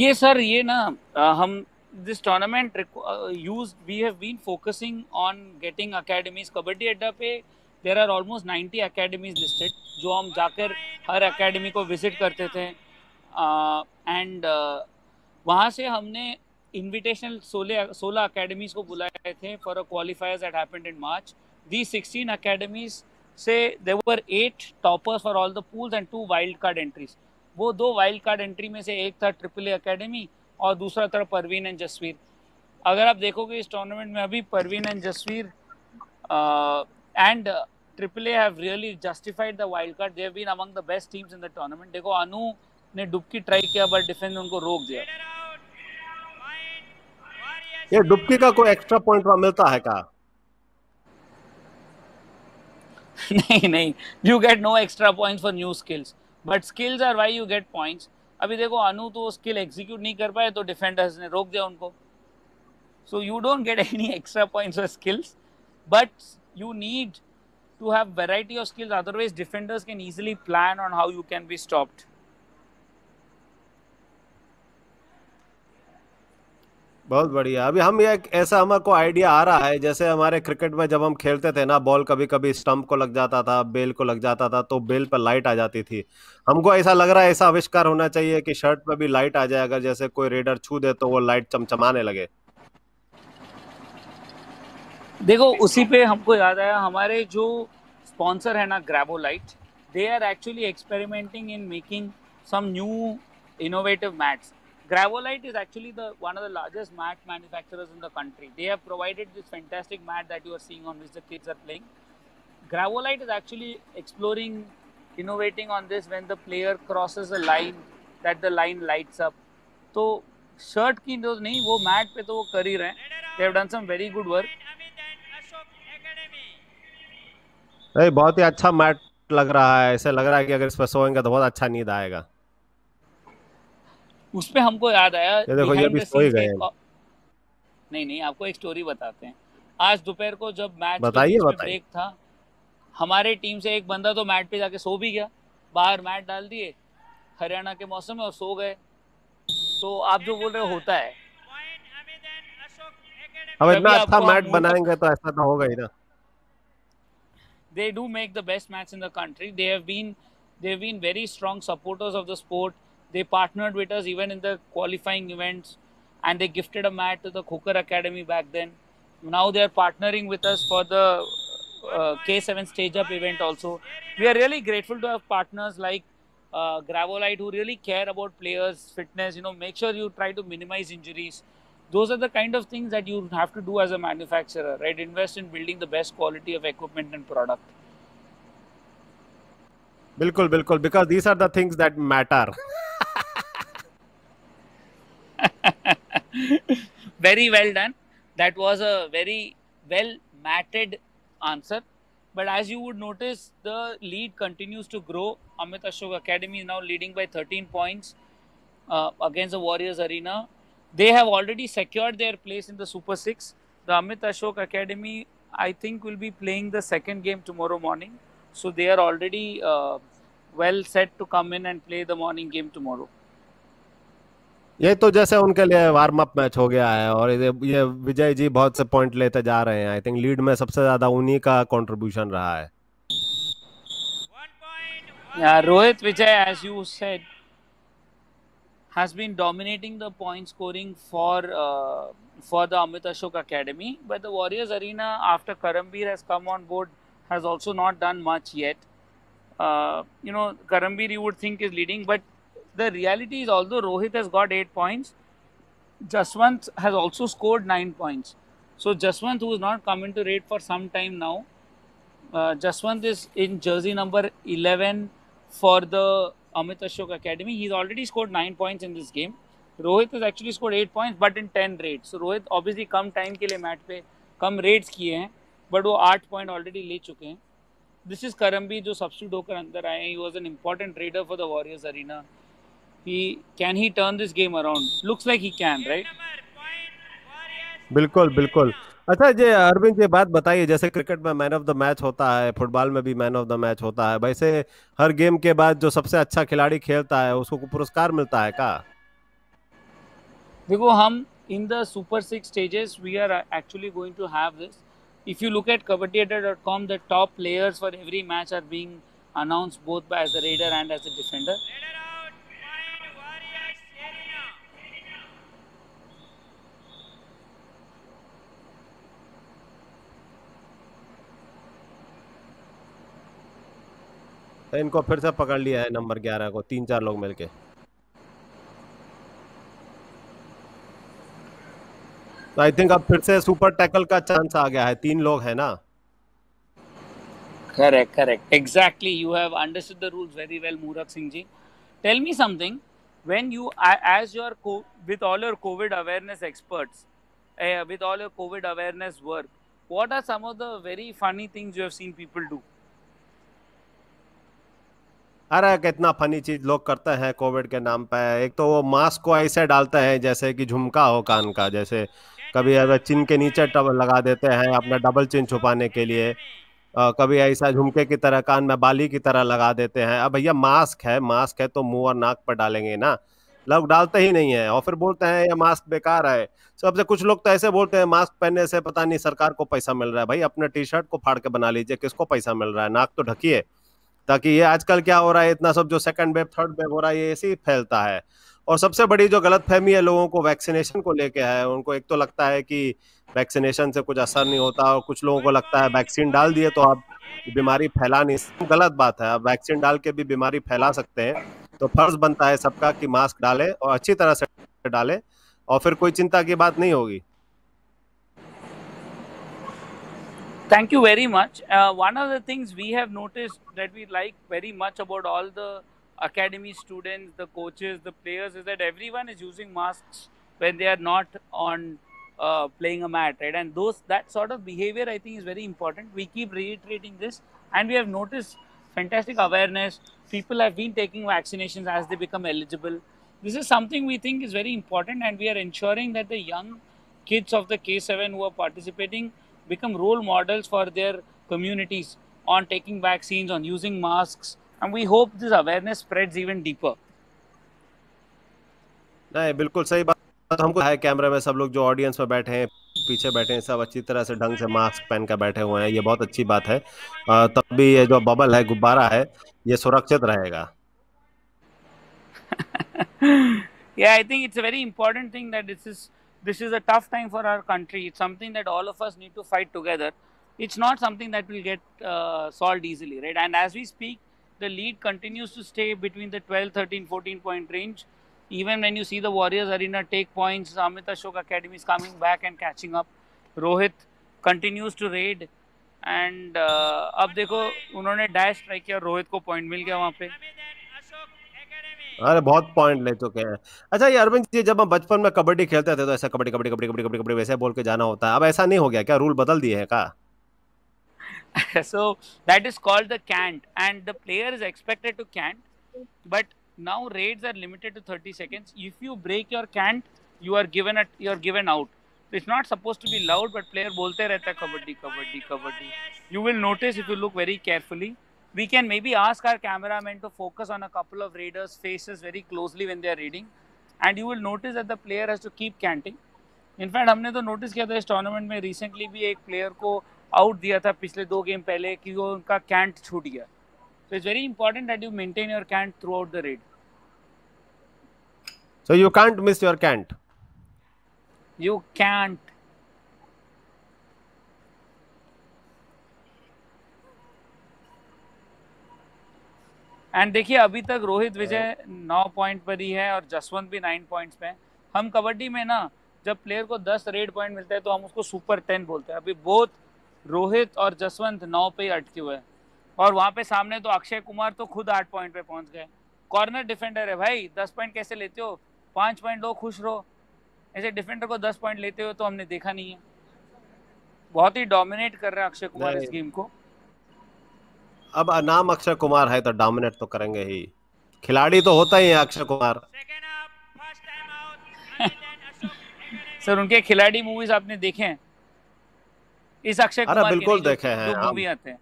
ये सर ये ना हम this tournament used, we have been focusing on getting academies. Kabaddi Adda पे there are almost 90 academies listed, जो हम जाकर हर academy को visit करते थे, and वहाँ से हमने invitational 16 academies को बुलाए थे for a qualifiers that happened in March. These 16 academies से there were 8 toppers for all the pools and 2 wild card entries. वो 2 wild card entry में से एक था AAA academy और दूसरा तरफ परवीन एंड जसवीर। अगर आप देखोगे इस टूर्नामेंट में अभी Parveen and Jasveer and AAA have really justified the wild card. They have been among the best teams in the tournament. देखो अनु ने डुबकी ट्राई किया बट डिफेंस उनको रोक दिया. ये डुबकी का कोई एक्स्ट्रा पॉइंट मिलता है का? नहीं नहीं, you get no extra points for new skills, but skills are why you get points. अभी देखो अनु तो स्किल एग्जीक्यूट नहीं कर पाए तो डिफेंडर्स ने रोक दिया उनको. So you don't get any extra points or skills, but you need to have variety of skills. Otherwise, defenders can easily plan on how you can be stopped. बहुत बढ़िया. अभी हम ये ऐसा हमको आइडिया आ रहा है जैसे हमारे क्रिकेट में जब हम खेलते थे ना, बॉल कभी कभी स्टंप को लग जाता था, बेल को लग जाता था, तो बेल पर लाइट आ जाती थी. हमको ऐसा लग रहा है ऐसा आविष्कार होना चाहिए कि शर्ट पर भी लाइट आ जाए, अगर जैसे कोई रेडर छू दे तो वो लाइट चमचमाने लगे. देखो उसी पे हमको याद आया, हमारे जो स्पॉन्सर है ना Gravolite, they are actually experimenting in making some new innovative mats. Gravolite is actually the one of the largest mat manufacturers in the country. They have provided this fantastic mat that you are seeing on which the kids are playing. Gravolite is actually exploring innovating on this when the player crosses a line that the line lights up. तो शर्ट की जो नहीं वो मैट पे तो वो कर ही रहे हैं. They have done some very good work. अरे बहुत ही अच्छा मैट लग रहा है, ऐसे लग रहा है कि अगर इस पर सोएंगे तो बहुत अच्छा नींद आएगा. उस पे हमको याद आया, ये देखो ये भी सो ही गए हैं. नहीं नहीं, आपको एक स्टोरी बताते हैं. आज दोपहर को जब मैच पे ब्रेक था, हमारे टीम से एक बंदा तो मैट पे जाके सो भी गया. बाहर मैट डाल दिए हरियाणा के मौसम में और सो गए. तो आप जो बोल रहे हो होता है. अब इतना अच्छा मैट बनाएंगे तो ऐसा तो होगा ही ना. They do make the best match in the country. They have been very strong supporters of the sport. They partnered with us even in the qualifying events, and they gifted a mat to the Khokar Academy back then. Now they are partnering with us for the K7 Stage Up event also. We are really grateful to have partners like Gravolite who really care about players' fitness. You know, make sure you try to minimize injuries. Those are the kind of things that you have to do as a manufacturer, right? Invest in building the best quality of equipment and product. बिल्कुल बिल्कुल, because these are the things that matter. Very well done. That was a very well matted answer. But as you would notice, the lead continues to grow. Amit Ashok Academy is now leading by 13 points against the Warriors Arena. They have already secured their place in the Super 6. The Amit Ashok Academy, I think, will be playing the second game tomorrow morning. So they are already well set to come in and play the morning game tomorrow. ये तो जैसे उनके लिए वार्म अप मैच हो गया है और ये विजय जी बहुत से पॉइंट लेते जा रहे हैं. आई थिंक लीड में सबसे ज्यादा उन्हीं का कंट्रीब्यूशन रहा है. Yeah, Rohit Vijay, as you said, has been dominating the point scoring for the Amit Ashok Academy, but the Warriors Arena, after Karambir has come on board, has also not done much yet. You know, Karambir you would think is leading, but the reality is, although Rohit has got 8 points, Jaswant has also scored 9 points. So Jaswant, who is not come into rate for some time now, Jaswant is in jersey number 11 for the Amit Ashok Academy. He's already scored 9 points in this game. Rohit has actually scored 8 points, but in 10 raids. So Rohit obviously come time के लिए मैच पे कम raids किए हैं, but वो 8 point already ले चुके हैं. This is Karambir जो substitute होकर अंदर आए हैं. He was an important raider for the Warriors Arena. Can he turn this game around? Looks like he can, right? बिल्कुल बिल्कुल. अच्छा जी अरविंद, ये बात बताइए, जैसे क्रिकेट में मैन ऑफ द मैच होता है, फुटबॉल में भी मैन ऑफ द मैच होता है, वैसे हर गेम के बाद जो सबसे अच्छा खिलाड़ी खेलता है उसको पुरस्कार मिलता है का? देखो, हम in the super six stages we are actually going to have this. If you look at kabaddiadda.com, the top players for every match are being announced both by as a raider and as a defender. इनको फिर से पकड़ लिया है नंबर 11 को, 3-4 लोग मिलके. तो आई थिंक अब फिर से सुपर टैकल का चांस आ गया है. 3 लोग हैं ना. Correct, correct. Exactly. You have understood the rules very well, Murak Singh ji. Tell me something. When you, as your with all your COVID awareness experts, with all your COVID awareness work, what are some of the very funny things you have seen people do? अरे कितना फनी चीज लोग करते हैं कोविड के नाम पे। एक तो वो मास्क को ऐसे डालते हैं जैसे कि झुमका हो कान का, जैसे कभी अगर चिन के नीचे टब लगा देते हैं अपना डबल चिन छुपाने के लिए, कभी ऐसा झुमके की तरह कान में बाली की तरह लगा देते हैं। अब भैया मास्क है, मास्क है तो मुंह और नाक पर डालेंगे ना, लोग डालते ही नहीं है और फिर बोलते हैं ये मास्क बेकार है। सबसे कुछ लोग तो ऐसे बोलते हैं मास्क पहनने से पता नहीं सरकार को पैसा मिल रहा है। भाई अपने टी शर्ट को फाड़ के बना लीजिए, किसको पैसा मिल रहा है, नाक तो ढकिए। ताकि ये आजकल क्या हो रहा है, इतना सब जो सेकंड वेव थर्ड वेव हो रहा है ये ऐसे ही फैलता है। और सबसे बड़ी जो गलतफहमी है लोगों को वैक्सीनेशन को लेके है, उनको एक तो लगता है कि वैक्सीनेशन से कुछ असर नहीं होता, और कुछ लोगों को लगता है वैक्सीन डाल दिए तो आप बीमारी फैला नहीं। गलत बात है, आप वैक्सीन डाल के भी बीमारी फैला सकते हैं। तो फर्ज बनता है सबका कि मास्क डाले और अच्छी तरह से डाले, और फिर कोई चिंता की बात नहीं होगी। Thank you very much. One of the things we have noticed that we like very much about all the academy students, the coaches, the players is that everyone is using masks when they are not on playing a mat, right? And that sort of behavior I think is very important. We keep reiterating this, and we have noticed fantastic awareness. People have been taking vaccinations as they become eligible. This is something we think is very important, and we are ensuring that the young kids of the K7 who are participating become role models for their communities on taking vaccines, on using masks, and we hope this awareness spreads even deeper. नहीं, बिल्कुल सही बात। हमको है कैमरे में सब लोग जो ऑडियंस में बैठे हैं, पीछे बैठे हैं, सब अच्छी तरह से ढंग से मास्क पहन कर बैठे हुए हैं, ये बहुत अच्छी बात है। तब भी ये जो बबल है, गुब्बारा है, ये सुरक्षित रहेगा। Yeah, I think it's a very important thing that this is a tough time for our country. It's something that all of us need to fight together. It's not something that will get solved easily, right? And as we speak, the lead continues to stay between the 12, 13, 14 point range. Even when you see the Warriors Arena take points, Amit Ashok Academy is coming back and catching up. Rohit continues to raid, and अब देखो उन्होंने dash try किया, रोहित को point मिल गया वहाँ पे। अरे बहुत पॉइंट ले चुके हैं। अच्छा ये अरविंद जी, जब हम बचपन में कबड्डी खेलते थे तो ऐसा कबड्डी कबड्डी कबड्डी कबड्डी कबड्डी कबड्डी वैसे बोल के जाना होता है, अब ऐसा नहीं हो गया क्या, रूल बदल दिए हैं क्या? So that is called the cant, and the player is expected to cant, but now Reds are limited to 30 seconds. If you break your cant you are given out. It's not suppose to be loud, but player बोलते रहता है kabaddi kabaddi kabaddi. You will notice if you look very carefully. We can maybe ask our cameraman to focus on a couple of raiders' faces very closely when they are raiding, and you will notice that the player has to keep canting. In fact, हमने तो notice किया था इस tournament में recently भी एक player को out दिया था पिछले 2 गेम पहले कि वो उनका cant छूट गया. So it's very important that you maintain your cant throughout the raid. So you can't miss your cant. You can't. And देखिए अभी तक रोहित विजय 9 पॉइंट पर ही है और जसवंत भी 9 पॉइंट्स पे है। हम कबड्डी में ना जब प्लेयर को 10 रेड पॉइंट मिलता है तो हम उसको सुपर 10 बोलते हैं। अभी बोथ रोहित और जसवंत 9 पे ही अटके हुए हैं, और वहाँ पे सामने तो अक्षय कुमार तो खुद 8 पॉइंट पे पहुँच गए। कॉर्नर डिफेंडर है भाई, 10 पॉइंट कैसे लेते हो, 5 पॉइंट लो खुश रहो। ऐसे डिफेंडर को 10 पॉइंट लेते हो तो हमने देखा नहीं है। बहुत ही डोमिनेट कर रहे हैं अक्षय कुमार इस गेम को। अब नाम अक्षय कुमार है तो डोमिनेट तो करेंगे ही, खिलाड़ी तो होता ही है अक्षय कुमार। सर उनके खिलाड़ी मूवीज आपने देखे हैं इस अक्षय कुमार? अरे बिल्कुल देखे हैं, दो मूवी आते हैं।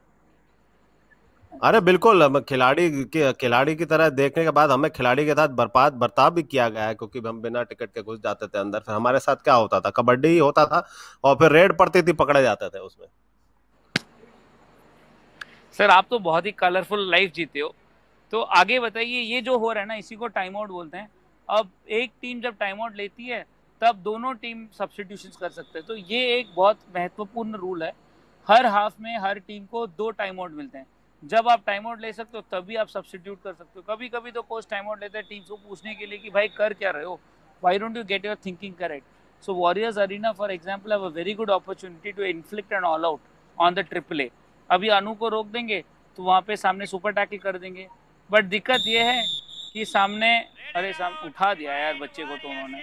अरे बिल्कुल खिलाड़ी की तरह देखने के बाद हमें खिलाड़ी के साथ बर्ताव भी किया गया है, क्योंकि हम बिना टिकट के घुस जाते थे अंदर। फिर हमारे साथ क्या होता था, कबड्डी होता था और फिर रेड पड़ती थी, पकड़े जाते थे उसमें। सर आप तो बहुत ही कलरफुल लाइफ जीते हो, तो आगे बताइए ये जो हो रहा है ना इसी को टाइम आउट बोलते हैं। अब एक टीम जब टाइम आउट लेती है तब दोनों टीम सब्स्टिट्यूशंस कर सकते हैं, तो ये एक बहुत महत्वपूर्ण रूल है। हर हाफ में हर टीम को 2 टाइम आउट मिलते हैं। जब आप टाइम आउट ले सकते हो तभी आप सब्स्टिट्यूट कर सकते हो। कभी कभी तो कोच टाइम आउट लेते हैं टीम को पूछने के लिए कि भाई कर क्या रहे हो, why don't you get your thinking correct. So warriors arena for example have a very good opportunity to inflict an all out on the triple A. अभी अनु को रोक देंगे तो वहाँ पे सामने सुपर टैकल कर देंगे। बट दिक्कत ये है कि सामने उठा दिया यार बच्चे को तो उन्होंने।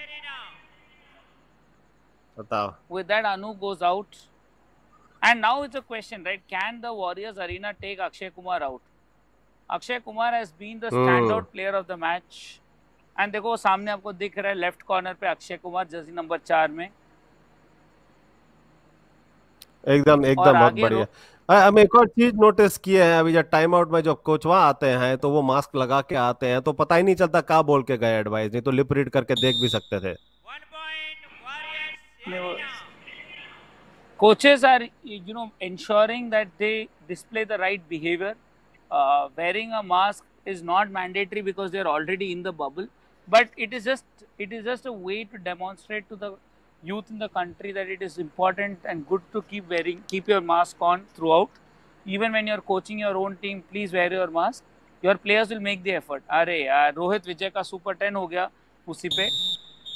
बताओ। With that, Anoop goes out, and now it's a question, right? Can the Warriors Arena take Akshay Kumar out? Akshay Kumar has been the standout player of the match, and देखो सामने आपको दिख रहा है लेफ्ट कॉर्नर पे अक्षय कुमार जर्सी नंबर 4 में। एकदम एकदम बहुत बढ़िया। हम एक और चीज नोटिस किए हैं, अभी जब टाइम आउट में जब कोच वहां आते हैं तो वो मास्क लगा के आते हैं, तो पता ही नहीं चलता क्या बोल के गए एडवाइस, नहीं तो लिप रीड करके देख भी सकते थे। Coaches are, you know, ensuring that they display the right behavior. Wearing a mask is not mandatory because they are already in the bubble, but it is just a way to demonstrate to the youth in the country that it is important and good to keep your mask on throughout. Even when you are coaching your own team, please wear your mask. Your players will make the effort. अरे यार रोहित विजय का सुपर 10 हो गया उसी पे।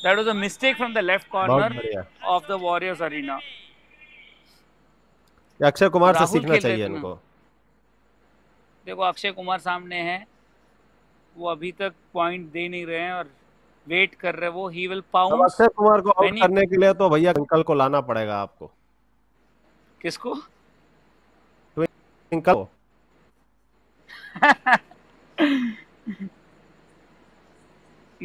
That was a mistake from the left corner of the Warriors Arena. Akshay Kumar से सीखना चाहिए इनको। देखो अक्षय कुमार सामने हैं, वो अभी तक पॉइंट दे नहीं रहे हैं और वेट कर रहे हैं वो। He will pounce। Akshay Kumar को आउट करने के लिए तो भैया अंकल को लाना पड़ेगा आपको। किसको? अंकल को।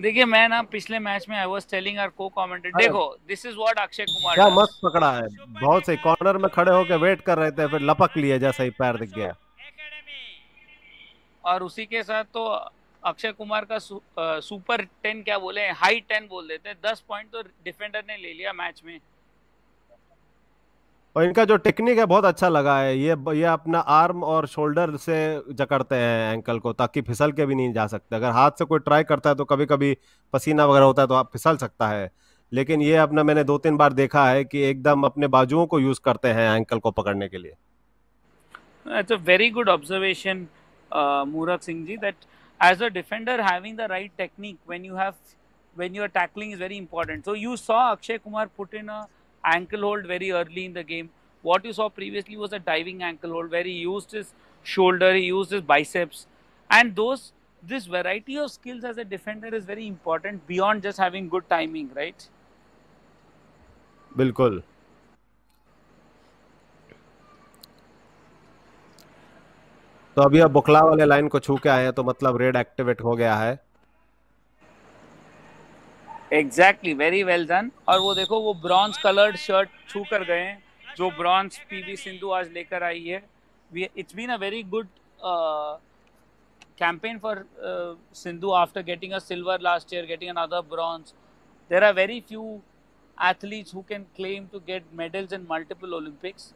देखिए मैं ना पिछले मैच में आई वाज टेलिंग आवर को कमेंटेटर, देखो this is what Akshay Kumar क्या मस्त पकड़ा है, बहुत सही। कॉर्नर में खड़े होकर वेट कर रहे थे, फिर लपक लिया जैसा ही पैर दिख गया। और उसी के साथ तो अक्षय कुमार का सुपर 10 क्या बोले, हाई 10 बोल देते हैं। 10 पॉइंट तो डिफेंडर ने ले लिया मैच में। और इनका जो टेक्निक है बहुत अच्छा लगा है, ये अपना आर्म और शोल्डर से जकड़ते हैं एंकल को ताकि फिसल के भी नहीं जा सकते। अगर हाथ से कोई ट्राई करता है तो कभी कभी पसीना वगैरह होता है तो आप फिसल सकता है, लेकिन ये अपना मैंने 2-3 बार देखा है कि एकदम अपने बाजुओं को यूज करते हैं एंकल को पकड़ने के लिए। It's a very good observation मूरख Singh ji, that as a defender having the right technique when you are tackling is very important. So you saw Akshay Kumar put in a ankle hold very early in the game. What you saw previously was a diving ankle hold where he used his shoulder, he used his biceps, and this variety of skills as a defender is very important beyond just having good timing, right? बिल्कुल। तो अभी आप बुकला वाले लाइन को छू के आए हैं तो मतलब रेड एक्टिवेट हो गया है। Exactly, very well done. और वो देखो वो ब्रॉन्ज कलर्ड शर्ट छू कर गए हैं जो ब्रॉन्ज पीवी सिंधु आज लेकर आई है। It's been a very good campaign for Sindhu after getting a silver last year, getting another bronze. There are very few athletes who can claim to get medals in multiple Olympics,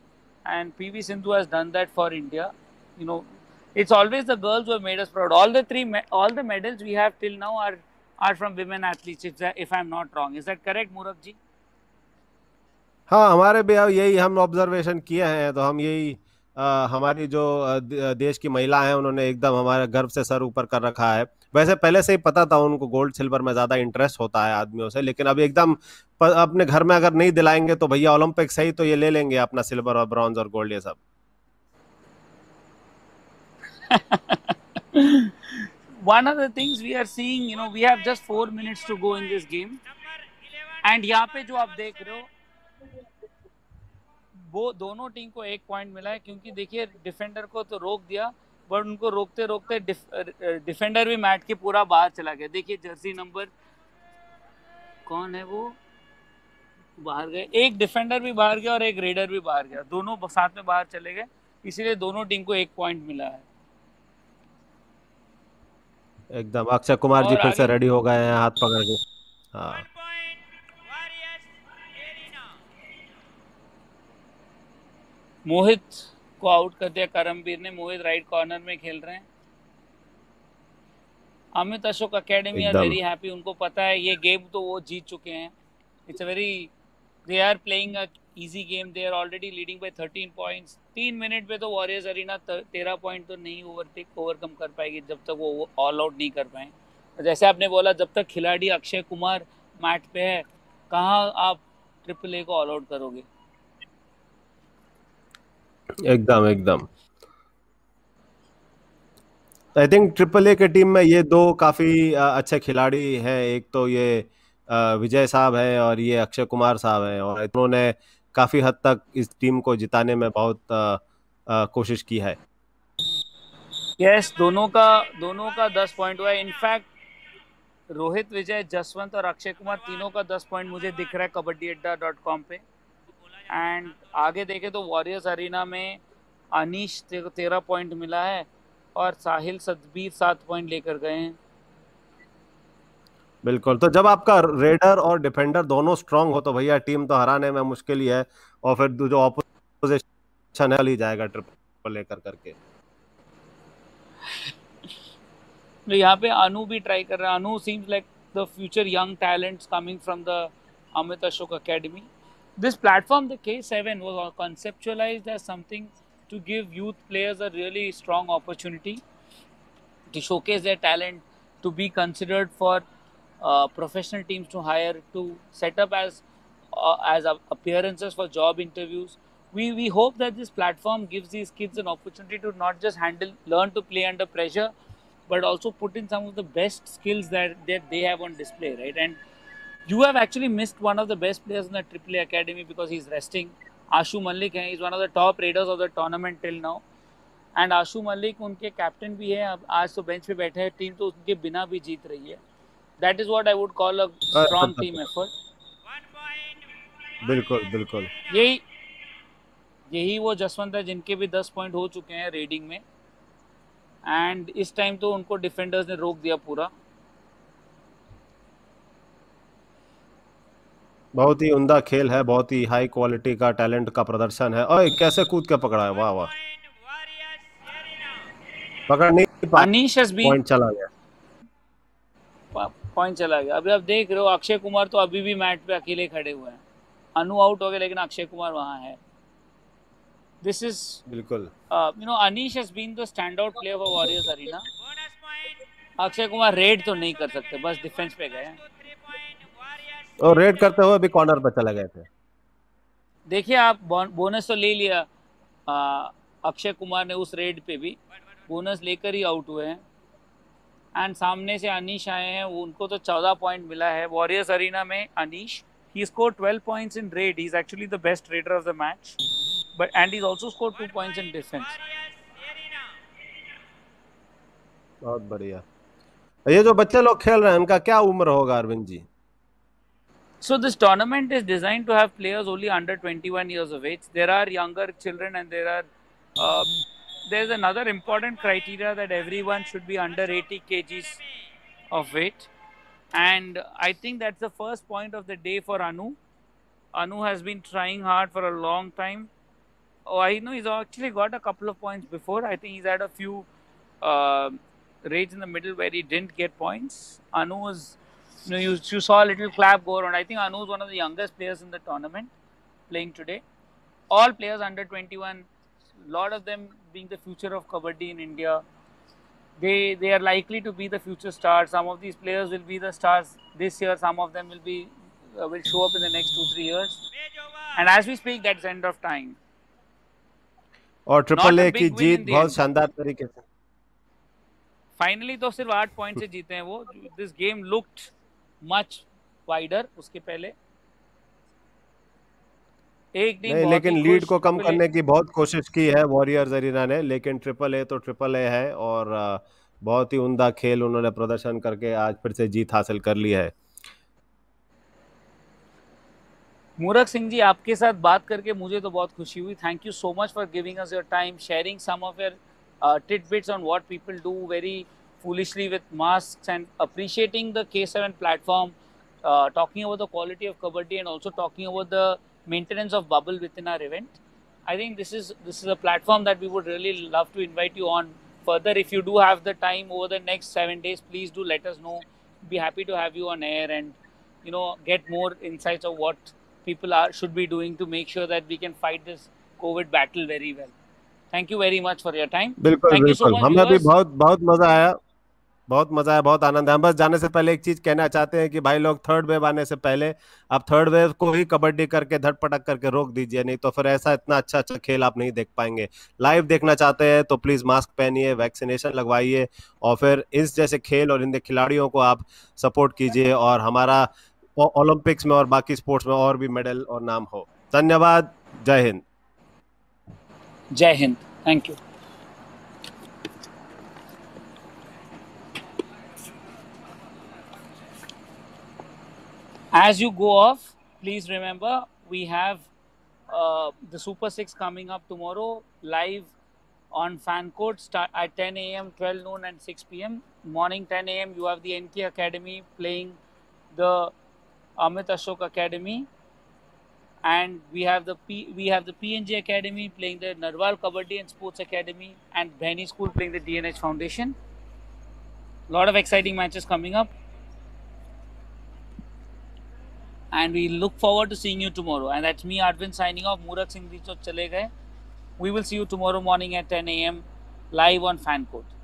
and PV Sindhu has done that for India. You know it's always the girls who have made us proud. All the medals we have till now are from women athletes, if I'm not wrong. Is that correct, Murak ji? हाँ, हमारे भी यही हम ऑब्जर्वेशन किए हैं, तो हम यही हमारी जो देश की महिला हैं उन्होंने एकदम हमारे गर्व से सर ऊपर कर रखा है। वैसे पहले से ही पता था उनको गोल्ड सिल्वर में ज़्यादा इंटरेस्ट होता है आदमियों से, लेकिन अब एकदम अपने घर में अगर नहीं दिलाएंगे तो भैया ओलंपिक्स ही तो ये ले लेंगे अपना सिल्वर और ब्रॉन्ज और गोल्ड ये सब। One of the things we are seeing, you know, we have just 4 minutes to go in this game, and यहाँ पे जो आप देख रहे हो वो दोनों टीम को 1 पॉइंट मिला है, क्योंकि देखिए डिफेंडर को तो रोक दिया बट उनको रोकते रोकते डिफेंडर भी मैट के पूरा बाहर चला गया। देखिए जर्सी नंबर कौन है वो बाहर गए, एक डिफेंडर भी बाहर गया और एक रेडर भी बाहर गया, दोनों साथ में बाहर चले गए, इसीलिए दोनों टीम को 1 पॉइंट मिला है। एकदम अक्षय कुमार जी फिर से रेडी हो गए हैं हाथ पकड़ के। हाँ मोहित को आउट कर दिया करमबीर ने। मोहित राइट कॉर्नर में खेल रहे हैं। Amit Ashok academy are very happy, उनको पता है ये गेम तो वो जीत चुके हैं। It's a very they are playing a easy game, they are already leading by 13 points. 3 minute पे तो वॉरियर्स अरीना 13 पॉइंट तो नहीं ओवरकम कर पाएगी जब तक वो ऑल आउट नहीं कर पाए। जैसे आपने बोला जब तक खिलाड़ी अक्षय कुमार मैट पे है कहाँ आप ट्रिपल ए को ऑल आउट करोगे। एकदम एकदम। आई थिंक ट्रिपल ए के टीम में ये दो काफी अच्छे खिलाड़ी हैं, एक तो ये विजय साहब हैं और ये अक्षय कुमार साहब हैं, और इन्होंने काफी हद तक इस टीम को जिताने में बहुत कोशिश की है। यस, दोनों का 10 पॉइंट हुआ है। इनफैक्ट रोहित विजय, जसवंत और अक्षय कुमार तीनों का 10 पॉइंट मुझे दिख रहा है कबड्डी अड्डा .com पे। एंड आगे देखें तो वॉरियर्स अरीना में अनीश 13 पॉइंट मिला है और साहिल सतबीर 7 पॉइंट लेकर गए हैं। बिल्कुल, तो जब आपका रेडर और डिफेंडर दोनों स्ट्रांग हो तो भैया टीम तो हराने में मुश्किल ही है, और फिर जो ऑपोजिशन है ली जाएगा ट्रिपल लेकर करके। तो यहाँ पे अनु भी ट्राई कर रहा है। Anu seems like the future young talents coming from the Amit Ashok academy. This platform, the K7, was conceptualized as something to give youth players a really strong opportunity to showcase their talent, to be considered for professional teams to hire, to set up as appearances for job interviews. We hope that this platform gives these kids an opportunity to not just learn to play under pressure, but also put in some of the best skills that they have on display, right? And you have actually missed one of the best players in the AAA Academy because he's resting. Ashu Malik is one of the top raiders of the tournament till now. And Ashu Malik, उनके captain भी हैं, अब आज तो bench पे बैठे हैं, team तो उनके बिना भी जीत रही है. That is what I would call a strong team effort. बिल्कुल बिल्कुल, यही वो जसवंत है जिनके भी 10 point हो चुके हैं raiding में. And इस time तो उनको defenders ने रोक दिया पूरा। बहुत ही उम्दा खेल है, बहुत ही हाई क्वालिटी का टैलेंट का प्रदर्शन है। ओए कैसे कूद के पकड़ा है, वाह वाह, पकड़ नहीं पाया। अनीश एस बी पॉइंट चला गया। अभी आप देख रहे हो अक्षय कुमार तो अभी भी मैट पे अकेले खड़े हुए हैं। अनु आउट हो गए लेकिन अक्षय कुमार वहां है। दिस इज बिल्कुल, you know, Anish has been the stand out player for warriors arena. Akshay Kumar raid तो नहीं कर सकते, बस डिफेंस पे गए हैं और रेड करते हुए भी कॉर्नर पर चले गए थे। देखिए आप, बोनस तो ले लिया अक्षय कुमार ने, उस रेड पे भी बोनस लेकर ही आउट हुए हैं। एंड सामने से अनीश आए हैं, उनको तो 14 पॉइंट मिला है। वॉरियर्स अरीना में Anish, he score 12 points in raid, he is actually the best raider of the match, but and he also score 2 points in defence. बहुत बढ़िया। ये जो बच्चे लोग खेल रहे हैं उनका क्या उम्र होगा Arvind ji? So this tournament is designed to have players only under 21 years of age. There are younger children, and there is another important criteria that everyone should be under 80 kgs of weight. And I think that's the first point of the day for Anu. Anu has been trying hard for a long time. Oh, I know he's actually got a couple of points before. I think he's had a few raids in the middle where he didn't get points. Anu is. No, you saw a little clap go around. I think Anu is one of the youngest players in the tournament playing today. All players under 21, lot of them being the future of kabaddi in India. They are likely to be the future stars. Some of these players will be the stars this year. Some of them will show up in the next 2-3 years. And as we speak, that's end of time. और ट्रिपल ए की जीत बहुत शानदार तरीके से। Finally तो सिर्फ 8 पॉइंट से जीते हैं वो। This game looked much wider उसके पहले। एक नहीं, लेकिन लीड को कम करने की बहुत कोशिश की है वॉरियर्स अरीना ने, लेकिन ट्रिपल ए तो ट्रिपल ए है और बहुत ही उम्दा खेल उन्होंने प्रदर्शन करके आज फिर से जीत हासिल कर ली है। मूरख सिंह जी, आपके साथ बात करके मुझे तो बहुत खुशी हुई। Thank you so much for giving us your time, sharing some of your titbits on what people do very foolishly with masks, and appreciating the K7 platform, talking about the quality of kabaddi and also talking about the maintenance of bubble within our event. I think this is a platform that we would really love to invite you on further. If you do have the time over the next 7 days, please do let us know. Be happy to have you on air and, you know, get more insights of what people should be doing to make sure that we can fight this COVID battle very well. Thank you very much for your time. बिल्कुल बिल्कुल, हमें भी बहुत बहुत मजा आया। बहुत मजा है, बहुत आनंद है। हम बस जाने से पहले एक चीज कहना चाहते हैं कि भाई लोग थर्ड वेव आने से पहले आप थर्ड वेव को ही कबड्डी करके धट पटक करके रोक दीजिए, नहीं तो फिर ऐसा इतना अच्छा अच्छा खेल आप नहीं देख पाएंगे। लाइव देखना चाहते हैं तो प्लीज मास्क पहनिए, वैक्सीनेशन लगवाइए और फिर इस जैसे खेल और इन खिलाड़ियों को आप सपोर्ट कीजिए और हमारा ओलंपिक्स में और बाकी स्पोर्ट्स में और भी मेडल और नाम हो। धन्यवाद, जय हिंद। जय हिंद, thank you. As you go off, please remember we have the Super 6 coming up tomorrow live on FanCode at 10 a.m., 12 noon and 6 p.m. Morning 10 a.m. you have the NK Academy playing the Amit Ashok Academy, and we have the PNJ Academy playing the Narwal Kabaddi and Sports Academy, and Bhaini School playing the DNH Foundation. Lot of exciting matches coming up. And we look forward to seeing you tomorrow. And that's me, Arvind, signing off. Murat Singh Dichot chale gaye. We will see you tomorrow morning at 10 a.m. live on FanCode.